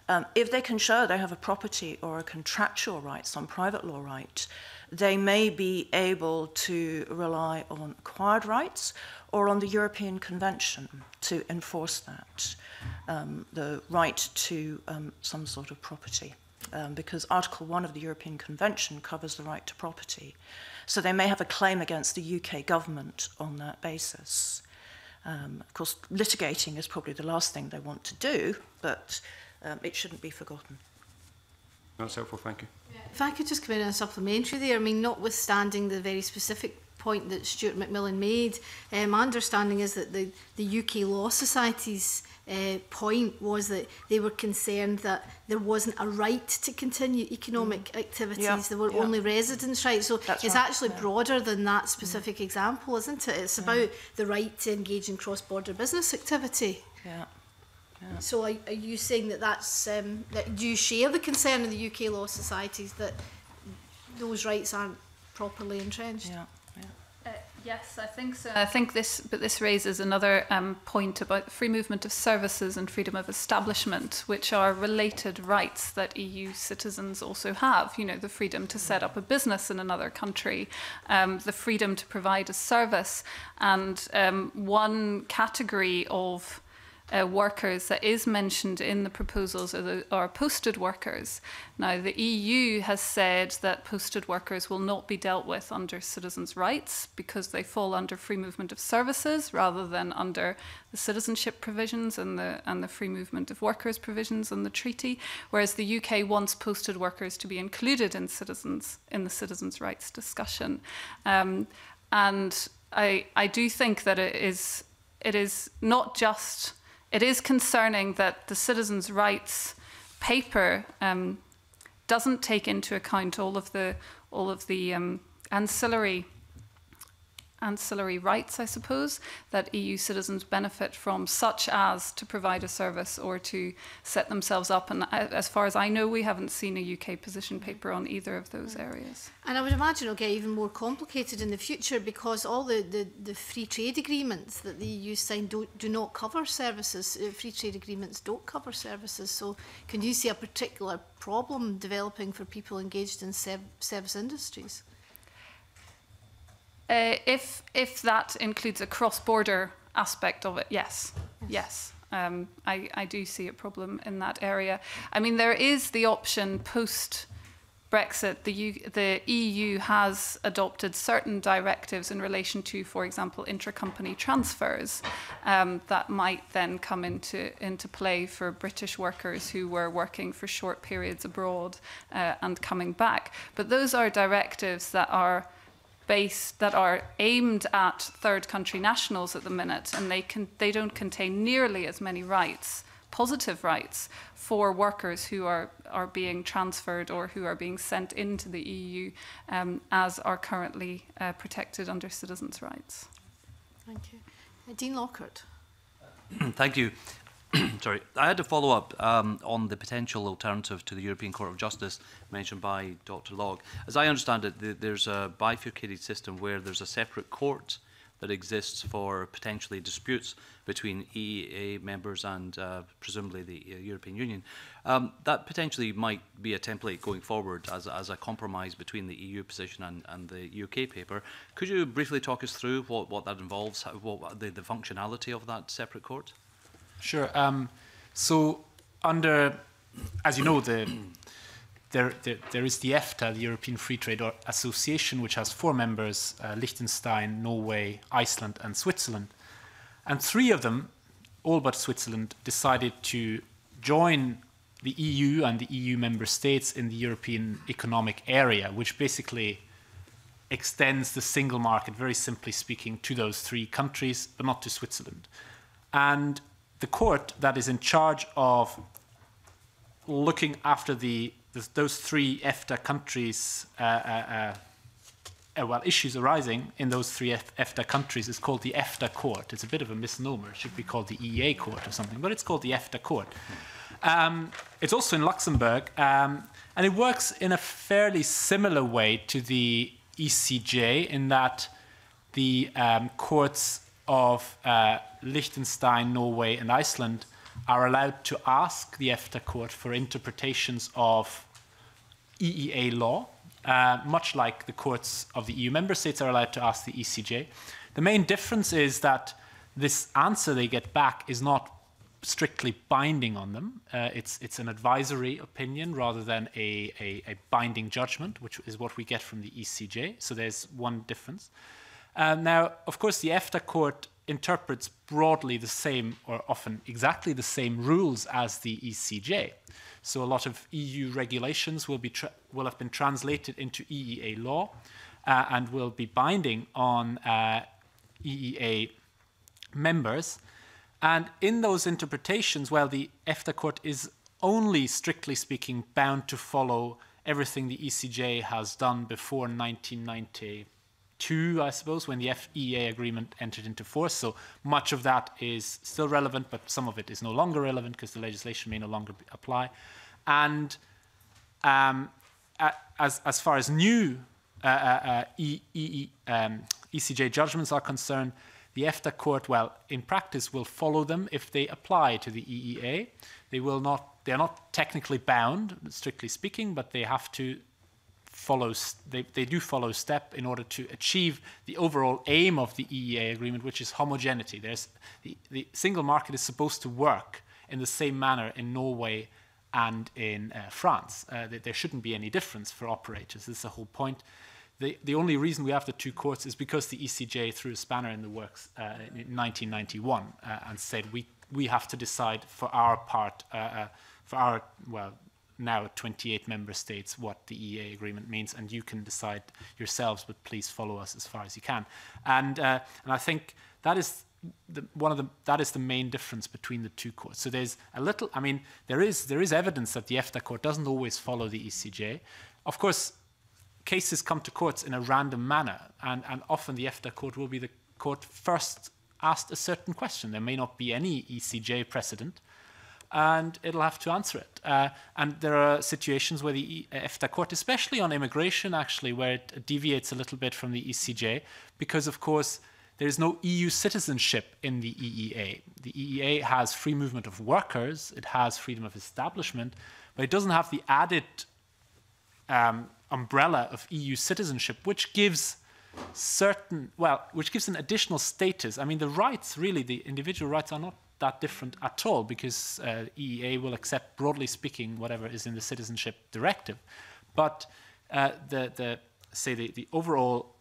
um, if they can show they have a property or a contractual right, some private law right, they may be able to rely on acquired rights or on the European Convention to enforce that, um, the right to um, some sort of property, um, because Article one of the European Convention covers the right to property. So they may have a claim against the U K government on that basis. Um, of course, litigating is probably the last thing they want to do, but um, it shouldn't be forgotten. That's helpful, thank you. Yeah. If I could just come in on a supplementary there, I mean, notwithstanding the very specific point that Stewart McMillan made, um, my understanding is that the, the U K Law Society's Uh, point was that they were concerned that there wasn't a right to continue economic mm. activities. Yeah, there were yeah. only residence rights. So That's it's right. actually yeah. broader than that specific mm. example, isn't it? It's yeah. about the right to engage in cross-border business activity. Yeah. yeah. So are, are you saying that that's um, that? Do you share the concern of the U K Law Societies that those rights aren't properly entrenched? Yeah. Yes, I think so. I think this, but this raises another um, point about the free movement of services and freedom of establishment, which are related rights that E U citizens also have. You know, the freedom to set up a business in another country, um, the freedom to provide a service, and um, one category of Uh, workers that is mentioned in the proposals are, the, are posted workers. Now, the E U has said that posted workers will not be dealt with under citizens' rights because they fall under free movement of services rather than under the citizenship provisions and the, and the free movement of workers provisions in the treaty, whereas the U K wants posted workers to be included in citizens in the citizens' rights discussion. Um, and I, I do think that it is, it is not just... It is concerning that the Citizens' Rights paper um, doesn't take into account all of the all of the um, ancillary ancillary rights, I suppose, that E U citizens benefit from, such as to provide a service or to set themselves up. And as far as I know, we haven't seen a U K position paper on either of those areas. And I would imagine it'll get even more complicated in the future, because all the, the, the free trade agreements that the E U signed do, do not cover services. Free trade agreements don't cover services. So can you see a particular problem developing for people engaged in serv service industries? Uh, if if that includes a cross-border aspect of it, yes, yes, um, I, I do see a problem in that area. I mean, there is the option post Brexit. The, U, the E U has adopted certain directives in relation to, for example, intracompany transfers um, that might then come into into play for British workers who were working for short periods abroad uh, and coming back. But those are directives that are based that are aimed at third country nationals at the minute, and they can they don't contain nearly as many rights, positive rights, for workers who are are being transferred or who are being sent into the E U um, as are currently uh, protected under citizens' rights. Thank you. Uh, Dean Lockhart. Thank you. Sorry, I had to follow up um, on the potential alternative to the European Court of Justice mentioned by Doctor Lock. As I understand it, the, there's a bifurcated system where there's a separate court that exists for potentially disputes between E E A members and uh, presumably the uh, European Union. Um, that potentially might be a template going forward as, as a compromise between the E U position and, and the U K paper. Could you briefly talk us through what, what that involves, how, what the, the functionality of that separate court? Sure. Um, so under, as you know, the, there, there, there is the EFTA, the European Free Trade Association, which has four members, uh, Liechtenstein, Norway, Iceland and Switzerland. And three of them, all but Switzerland, decided to join the E U and the E U member states in the European Economic Area, which basically extends the single market, very simply speaking, to those three countries, but not to Switzerland. And the court that is in charge of looking after the, the those three EFTA countries, uh, uh, uh, well, issues arising in those three EFTA countries is called the EFTA court. It's a bit of a misnomer. It should be called the E E A court or something, but it's called the EFTA court. Um, it's also in Luxembourg, um, and it works in a fairly similar way to the E C J in that the um, courts of uh, Liechtenstein, Norway and Iceland are allowed to ask the EFTA court for interpretations of E E A law, uh, much like the courts of the E U member states are allowed to ask the E C J. The main difference is that this answer they get back is not strictly binding on them. Uh, it's, it's an advisory opinion rather than a, a, a binding judgment, which is what we get from the E C J. So there's one difference. Uh, now, of course, the EFTA court interprets broadly the same, or often exactly the same, rules as the E C J. So a lot of E U regulations will, be tra will have been translated into E E A law uh, and will be binding on uh, E E A members. And in those interpretations, well, the EFTA court is only, strictly speaking, bound to follow everything the E C J has done before nineteen ninety. Two, I suppose, when the E E A agreement entered into force. So much of that is still relevant, but some of it is no longer relevant because the legislation may no longer be, apply. And um, as, as far as new uh, uh, e, e, um, E C J judgments are concerned, the EFTA court, well, in practice, will follow them if they apply to the E E A. They will not, they're not technically bound, strictly speaking, but they have to follows they, they do follow step in order to achieve the overall aim of the E E A agreement, which is homogeneity. There's the, the single market is supposed to work in the same manner in Norway and in uh, France. Uh, there, there shouldn't be any difference for operators. This is the whole point. The, the only reason we have the two courts is because the E C J threw a spanner in the works uh, in nineteen ninety-one uh, and said we, we have to decide for our part, uh, uh, for our, well, now twenty-eight member states what the E E A agreement means, and you can decide yourselves, but please follow us as far as you can. And, uh, and I think that is the, one of the, that is the main difference between the two courts. So there's a little, I mean, there is, there is evidence that the EFTA court doesn't always follow the E C J. Of course, cases come to courts in a random manner, and, and often the EFTA court will be the court first asked a certain question. There may not be any E C J precedent, and it'll have to answer it. Uh, and there are situations where the EFTA court, especially on immigration actually, where it deviates a little bit from the E C J, because of course there is no E U citizenship in the E E A. The E E A has free movement of workers, it has freedom of establishment, but it doesn't have the added um, umbrella of E U citizenship, which gives certain, well, which gives an additional status. I mean, the rights really, the individual rights are not that different at all, because uh, E E A will accept, broadly speaking, whatever is in the citizenship directive. But uh, the, the, say the, the overall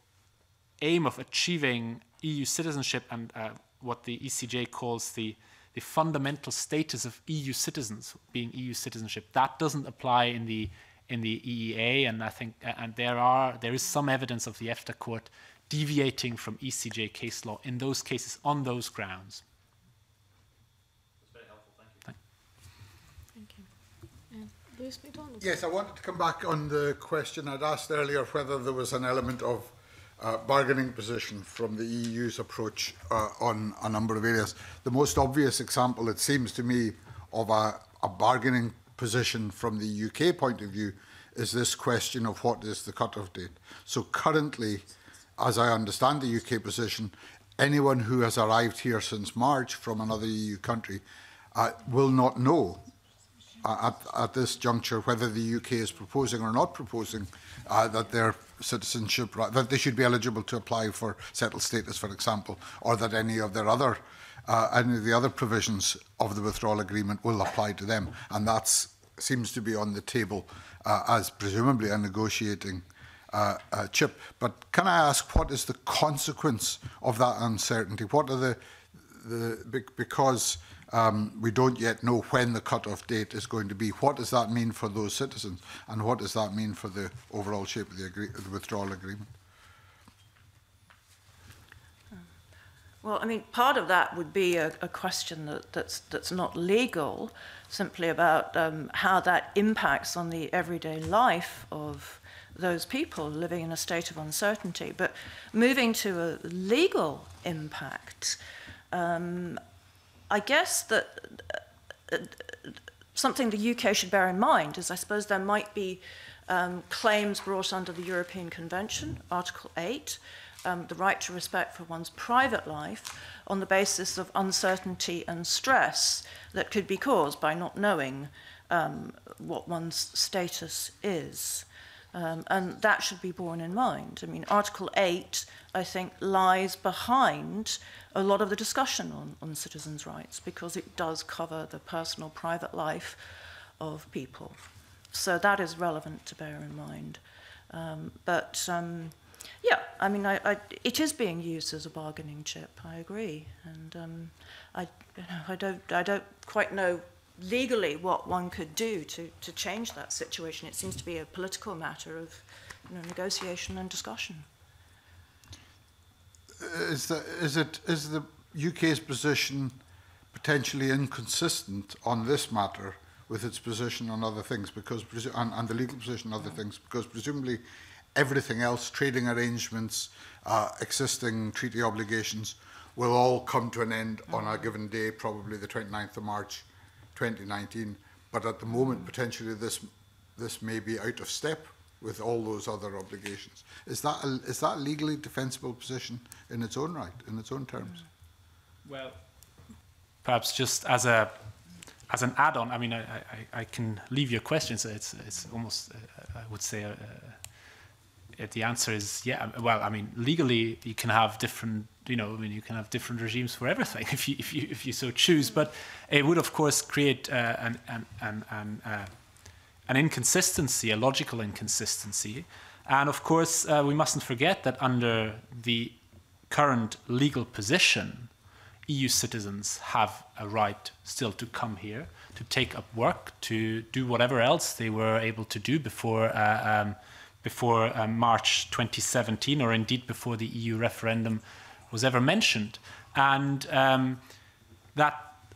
aim of achieving E U citizenship and uh, what the E C J calls the, the fundamental status of E U citizens, being E U citizenship, that doesn't apply in the in the E E A, and I think and there are there is some evidence of the EFTA court deviating from E C J case law in those cases on those grounds. That's very helpful. Thank you. Thank you. Uh, Lewis MacDonald. Yes, I wanted to come back on the question I'd asked earlier whether there was an element of Uh, bargaining position from the E U's approach uh, on a number of areas. The most obvious example, it seems to me, of a, a bargaining position from the U K point of view is this question of what is the cut-off date. So currently, as I understand the U K position, anyone who has arrived here since March from another E U country uh, will not know uh, at, at this juncture whether the U K is proposing or not proposing uh, that they're citizenship, that they should be eligible to apply for settled status, for example, or that any of their other, uh, any of the other provisions of the withdrawal agreement will apply to them, and that seems to be on the table uh, as presumably a negotiating uh, uh, chip. But can I ask, what is the consequence of that uncertainty? What are the, the because um, we don't yet know when the cut-off date is going to be, what does that mean for those citizens, and what does that mean for the overall shape of the, agree the withdrawal agreement? Well, I mean, part of that would be a, a question that, that's, that's not legal, simply about um, how that impacts on the everyday life of those people living in a state of uncertainty. But moving to a legal impact, um, I guess that something the U K should bear in mind is, I suppose, there might be um, claims brought under the European Convention, Article eight, um, the right to respect for one's private life, on the basis of uncertainty and stress that could be caused by not knowing um, what one's status is. Um, and that should be borne in mind. I mean, Article eight, I think, lies behind a lot of the discussion on, on citizens' rights, because it does cover the personal, private life of people. So that is relevant to bear in mind. Um, but, um, yeah, I mean, I, I, it is being used as a bargaining chip, I agree. And um, I, you know, I, don't, I don't quite know legally what one could do to, to change that situation. It seems to be a political matter of, you know, negotiation and discussion. Is the, is it, is the U K's position potentially inconsistent on this matter with its position on other things, because, and, and the legal position on other things, because presumably everything else, trading arrangements, uh, existing treaty obligations, will all come to an end on a given day, probably the twenty-ninth of March twenty nineteen, but at the moment potentially this this may be out of step with all those other obligations. Is that a, is that a legally defensible position in its own right, in its own terms? Well, perhaps just as a as an add-on, I mean, I, I, I can leave your question. So it's it's almost uh, I would say uh, the answer is yeah. Well, I mean, legally you can have different. You know, I mean, you can have different regimes for everything if you if you if you so choose. But it would, of course, create uh, an an an an, uh, an inconsistency, a logical inconsistency. And of course, uh, we mustn't forget that under the current legal position, E U citizens have a right still to come here, to take up work, to do whatever else they were able to do before. Uh, um, before uh, March twenty seventeen, or indeed before the E U referendum was ever mentioned. And um, that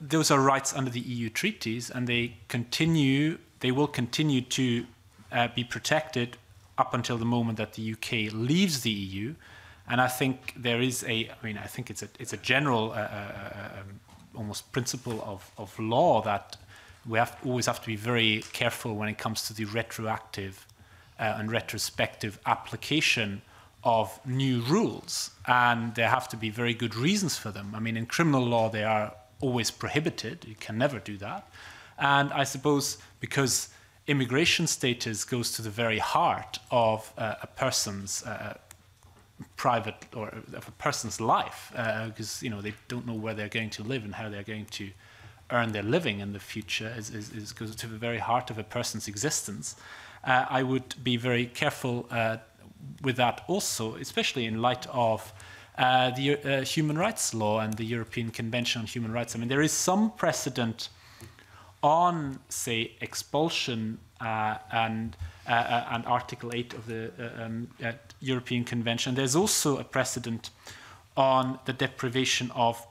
those are rights under the E U treaties, and they continue, they will continue to uh, be protected up until the moment that the U K leaves the E U. And I think there is a, I mean, I think it's a, it's a general uh, uh, um, almost principle of, of law that we have, always have to be very careful when it comes to the retroactive Uh, and retrospective application of new rules, and there have to be very good reasons for them. I mean, in criminal law, they are always prohibited. You can never do that. And I suppose because immigration status goes to the very heart of uh, a person's uh, private or of a person's life, because uh, you know, they don't know where they're going to live and how they're going to earn their living in the future, is, is, is goes to the very heart of a person's existence. Uh, I would be very careful uh, with that also, especially in light of uh, the uh, human rights law and the European Convention on Human Rights. I mean, there is some precedent on, say, expulsion uh, and uh, uh, and Article eight of the uh, um, uh, European Convention. There's also a precedent on the deprivation of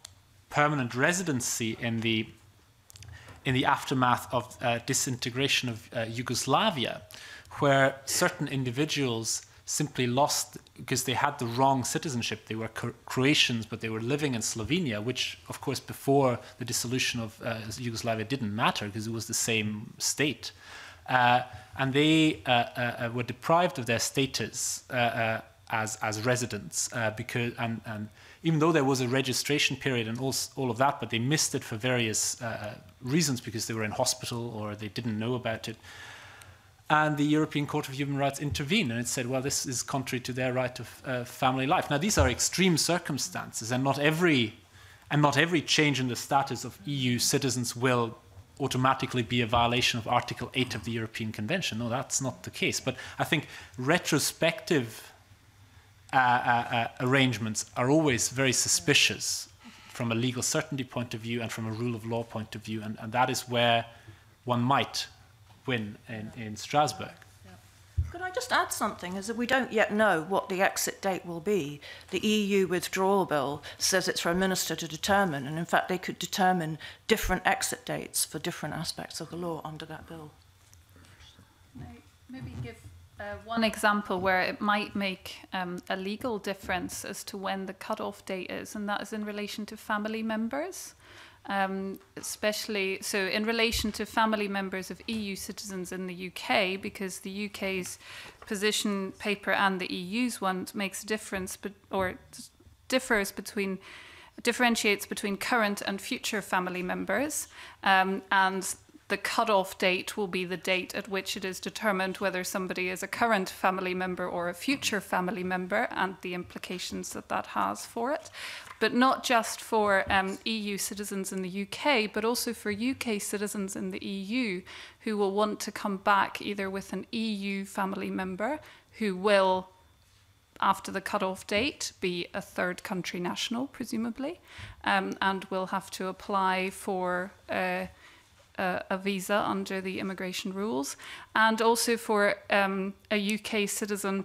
permanent residency in the in the aftermath of uh, disintegration of uh, Yugoslavia, where certain individuals simply lost because they had the wrong citizenship. They were Croatians, but they were living in Slovenia, which, of course, before the dissolution of uh, Yugoslavia didn't matter because it was the same state. Uh, and they uh, uh, were deprived of their status uh, uh, as, as residents, uh, because, and, and even though there was a registration period and all, all of that, but they missed it for various uh, reasons because they were in hospital or they didn't know about it. And the European Court of Human Rights intervened, and it said, well, this is contrary to their right to uh, family life. Now, these are extreme circumstances, and not every, and not every change in the status of E U citizens will automatically be a violation of Article eight of the European Convention. No, that's not the case. But I think retrospective uh, uh, uh, arrangements are always very suspicious from a legal certainty point of view and from a rule of law point of view, and, and that is where one might win in, in Strasbourg. Could I just add something, is that we don't yet know what the exit date will be. The E U Withdrawal Bill says it's for a minister to determine, and in fact they could determine different exit dates for different aspects of the law under that bill. Can I maybe give uh, one example where it might make um, a legal difference as to when the cut-off date is, and that is in relation to family members. Um, especially so in relation to family members of E U citizens in the U K, because the U K's position paper and the E U's one makes a difference, but, or differs between, differentiates between current and future family members, um, and the cut-off date will be the date at which it is determined whether somebody is a current family member or a future family member and the implications that that has for it. But not just for um, E U citizens in the U K, but also for U K citizens in the E U who will want to come back either with an E U family member who will, after the cut-off date, be a third country national, presumably, um, and will have to apply for Uh, a visa under the immigration rules, and also for um, a U K citizen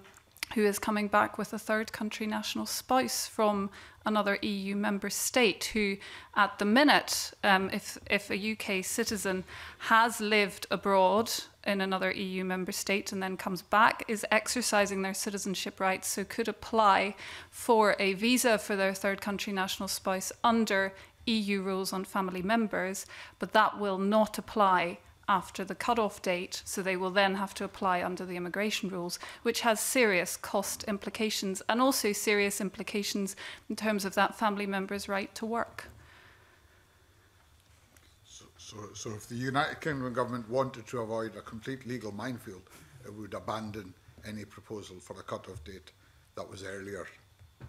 who is coming back with a third country national spouse from another E U member state who, at the minute, um, if, if a U K citizen has lived abroad in another E U member state and then comes back, is exercising their citizenship rights, so could apply for a visa for their third country national spouse under E U rules on family members, but that will not apply after the cut-off date, so they will then have to apply under the immigration rules, which has serious cost implications and also serious implications in terms of that family member's right to work. So, so, so if the United Kingdom government wanted to avoid a complete legal minefield, it would abandon any proposal for a cut-off date that was earlier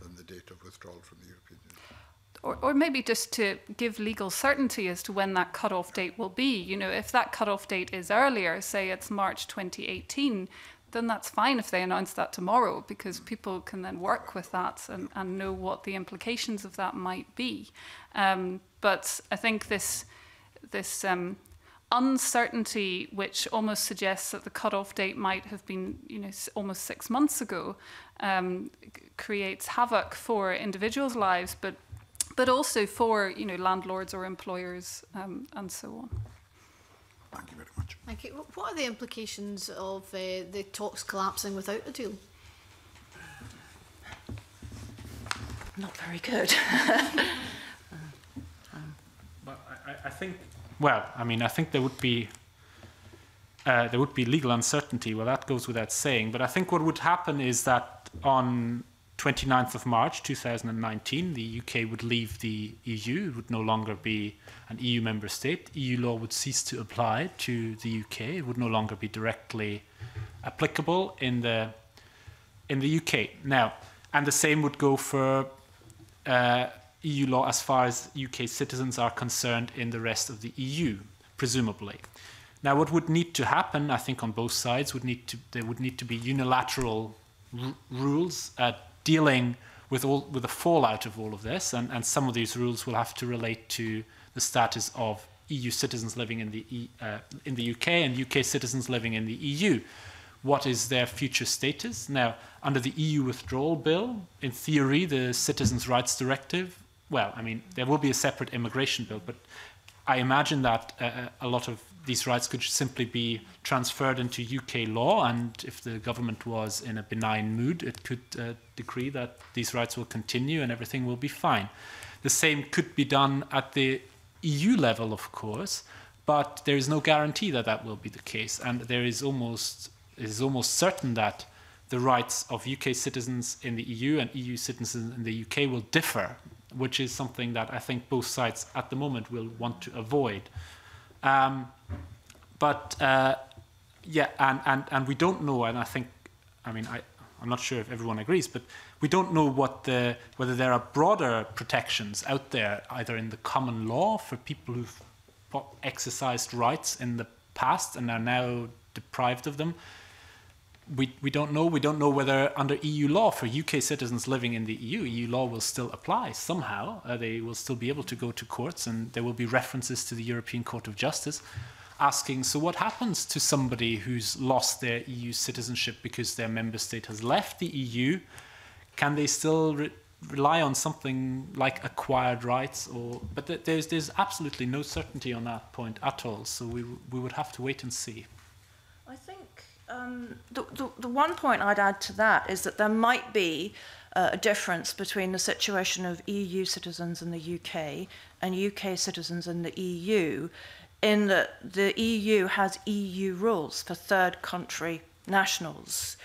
than the date of withdrawal from the European Union. Or, or maybe just to give legal certainty as to when that cut-off date will be. You know, if that cut-off date is earlier, say it's March twenty eighteen, then that's fine if they announce that tomorrow, because people can then work with that and, and know what the implications of that might be. Um, but I think this, this um, uncertainty, which almost suggests that the cut-off date might have been, you know, almost six months ago, um, creates havoc for individuals' lives, but but also for, you know, landlords or employers um, and so on. Thank you very much. Thank you. What are the implications of uh, the talks collapsing without a deal? Not very good. uh, um. But I, I think, well, I mean, I think there would be uh, there would be legal uncertainty. Well, that goes without saying. But I think what would happen is that on twenty-ninth of March two thousand nineteen, the U K would leave the E U. It would no longer be an E U member state. E U law would cease to apply to the U K. It would no longer be directly applicable in the in the U K. Now, and the same would go for uh, E U law as far as U K citizens are concerned in the rest of the E U, presumably. Now, what would need to happen, I think, on both sides would need to there would need to be unilateral r rules. Uh, dealing with all with the fallout of all of this, and, and some of these rules will have to relate to the status of E U citizens living in the, e, uh, in the U K and U K citizens living in the E U, what is their future status. Now, under the E U Withdrawal Bill, in theory, the Citizens' Rights Directive, well, I mean, there will be a separate immigration bill, but I imagine that uh, a lot of these rights could simply be transferred into U K law, and if the government was in a benign mood, it could uh, decree that these rights will continue and everything will be fine. The same could be done at the E U level, of course, but there is no guarantee that that will be the case, and there is almost, it is almost certain that the rights of U K citizens in the E U and E U citizens in the U K will differ, which is something that I think both sides at the moment will want to avoid. Um, but, uh, yeah, and, and, and we don't know, and I think, I mean, I, I'm not sure if everyone agrees, but we don't know what the, whether there are broader protections out there, either in the common law for people who've exercised rights in the past and are now deprived of them. We, we don't know. We don't know whether under E U law for U K citizens living in the E U, E U law will still apply somehow. Uh, they will still be able to go to courts, and there will be references to the European Court of Justice asking, so what happens to somebody who's lost their E U citizenship because their member state has left the E U? Can they still re rely on something like acquired rights? Or, but th there's, there's absolutely no certainty on that point at all, so we, we would have to wait and see. I think Um, the, the, the one point I'd add to that is that there might be uh, a difference between the situation of E U citizens in the U K and U K citizens in the E U, in that the E U has E U rules for third country nationals,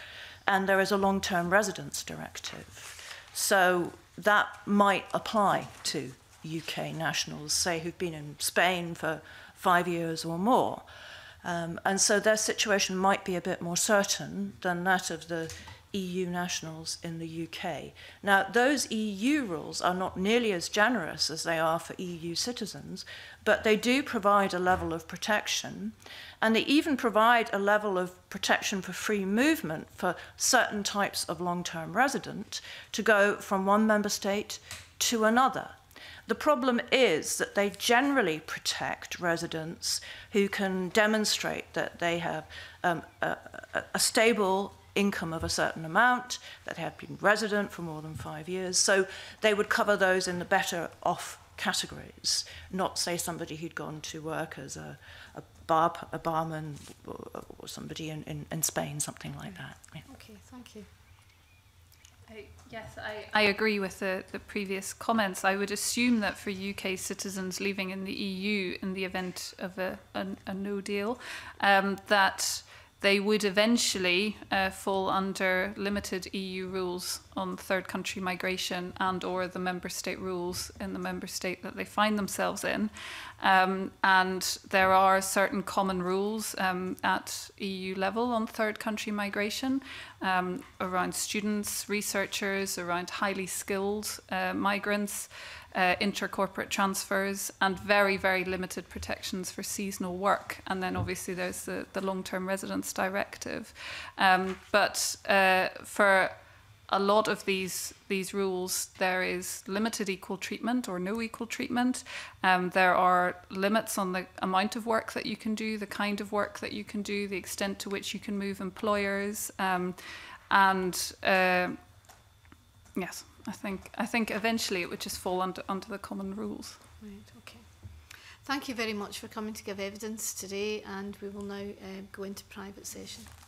and there is a long-term residence directive. So that might apply to U K nationals, say, who've been in Spain for five years or more. Um, and so their situation might be a bit more certain than that of the E U nationals in the U K. Now, those E U rules are not nearly as generous as they are for E U citizens, but they do provide a level of protection, and they even provide a level of protection for free movement for certain types of long-term resident to go from one member state to another. The problem is that they generally protect residents who can demonstrate that they have um, a, a stable income of a certain amount, that have been resident for more than five years. So they would cover those in the better off categories, not, say, somebody who'd gone to work as a, a, bar, a barman or, or somebody in, in, in Spain, something like that. Yeah. Okay, thank you. I, yes, I, I agree with the, the previous comments. I would assume that for U K citizens living in the E U in the event of a, a, a no deal, um, that they would eventually uh, fall under limited E U rules on third country migration and or the member state rules in the member state that they find themselves in. Um, and there are certain common rules um, at E U level on third country migration um, around students, researchers, around highly skilled uh, migrants, Uh, intercorporate transfers, and very, very limited protections for seasonal work. And then obviously there's the, the long-term residence directive. Um, but uh, for a lot of these, these rules, there is limited equal treatment or no equal treatment. Um, there are limits on the amount of work that you can do, the kind of work that you can do, the extent to which you can move employers. Um, and uh, yes. I think I think eventually it would just fall under under the common rules. Right. Okay. Thank you very much for coming to give evidence today, and we will now uh, go into private session.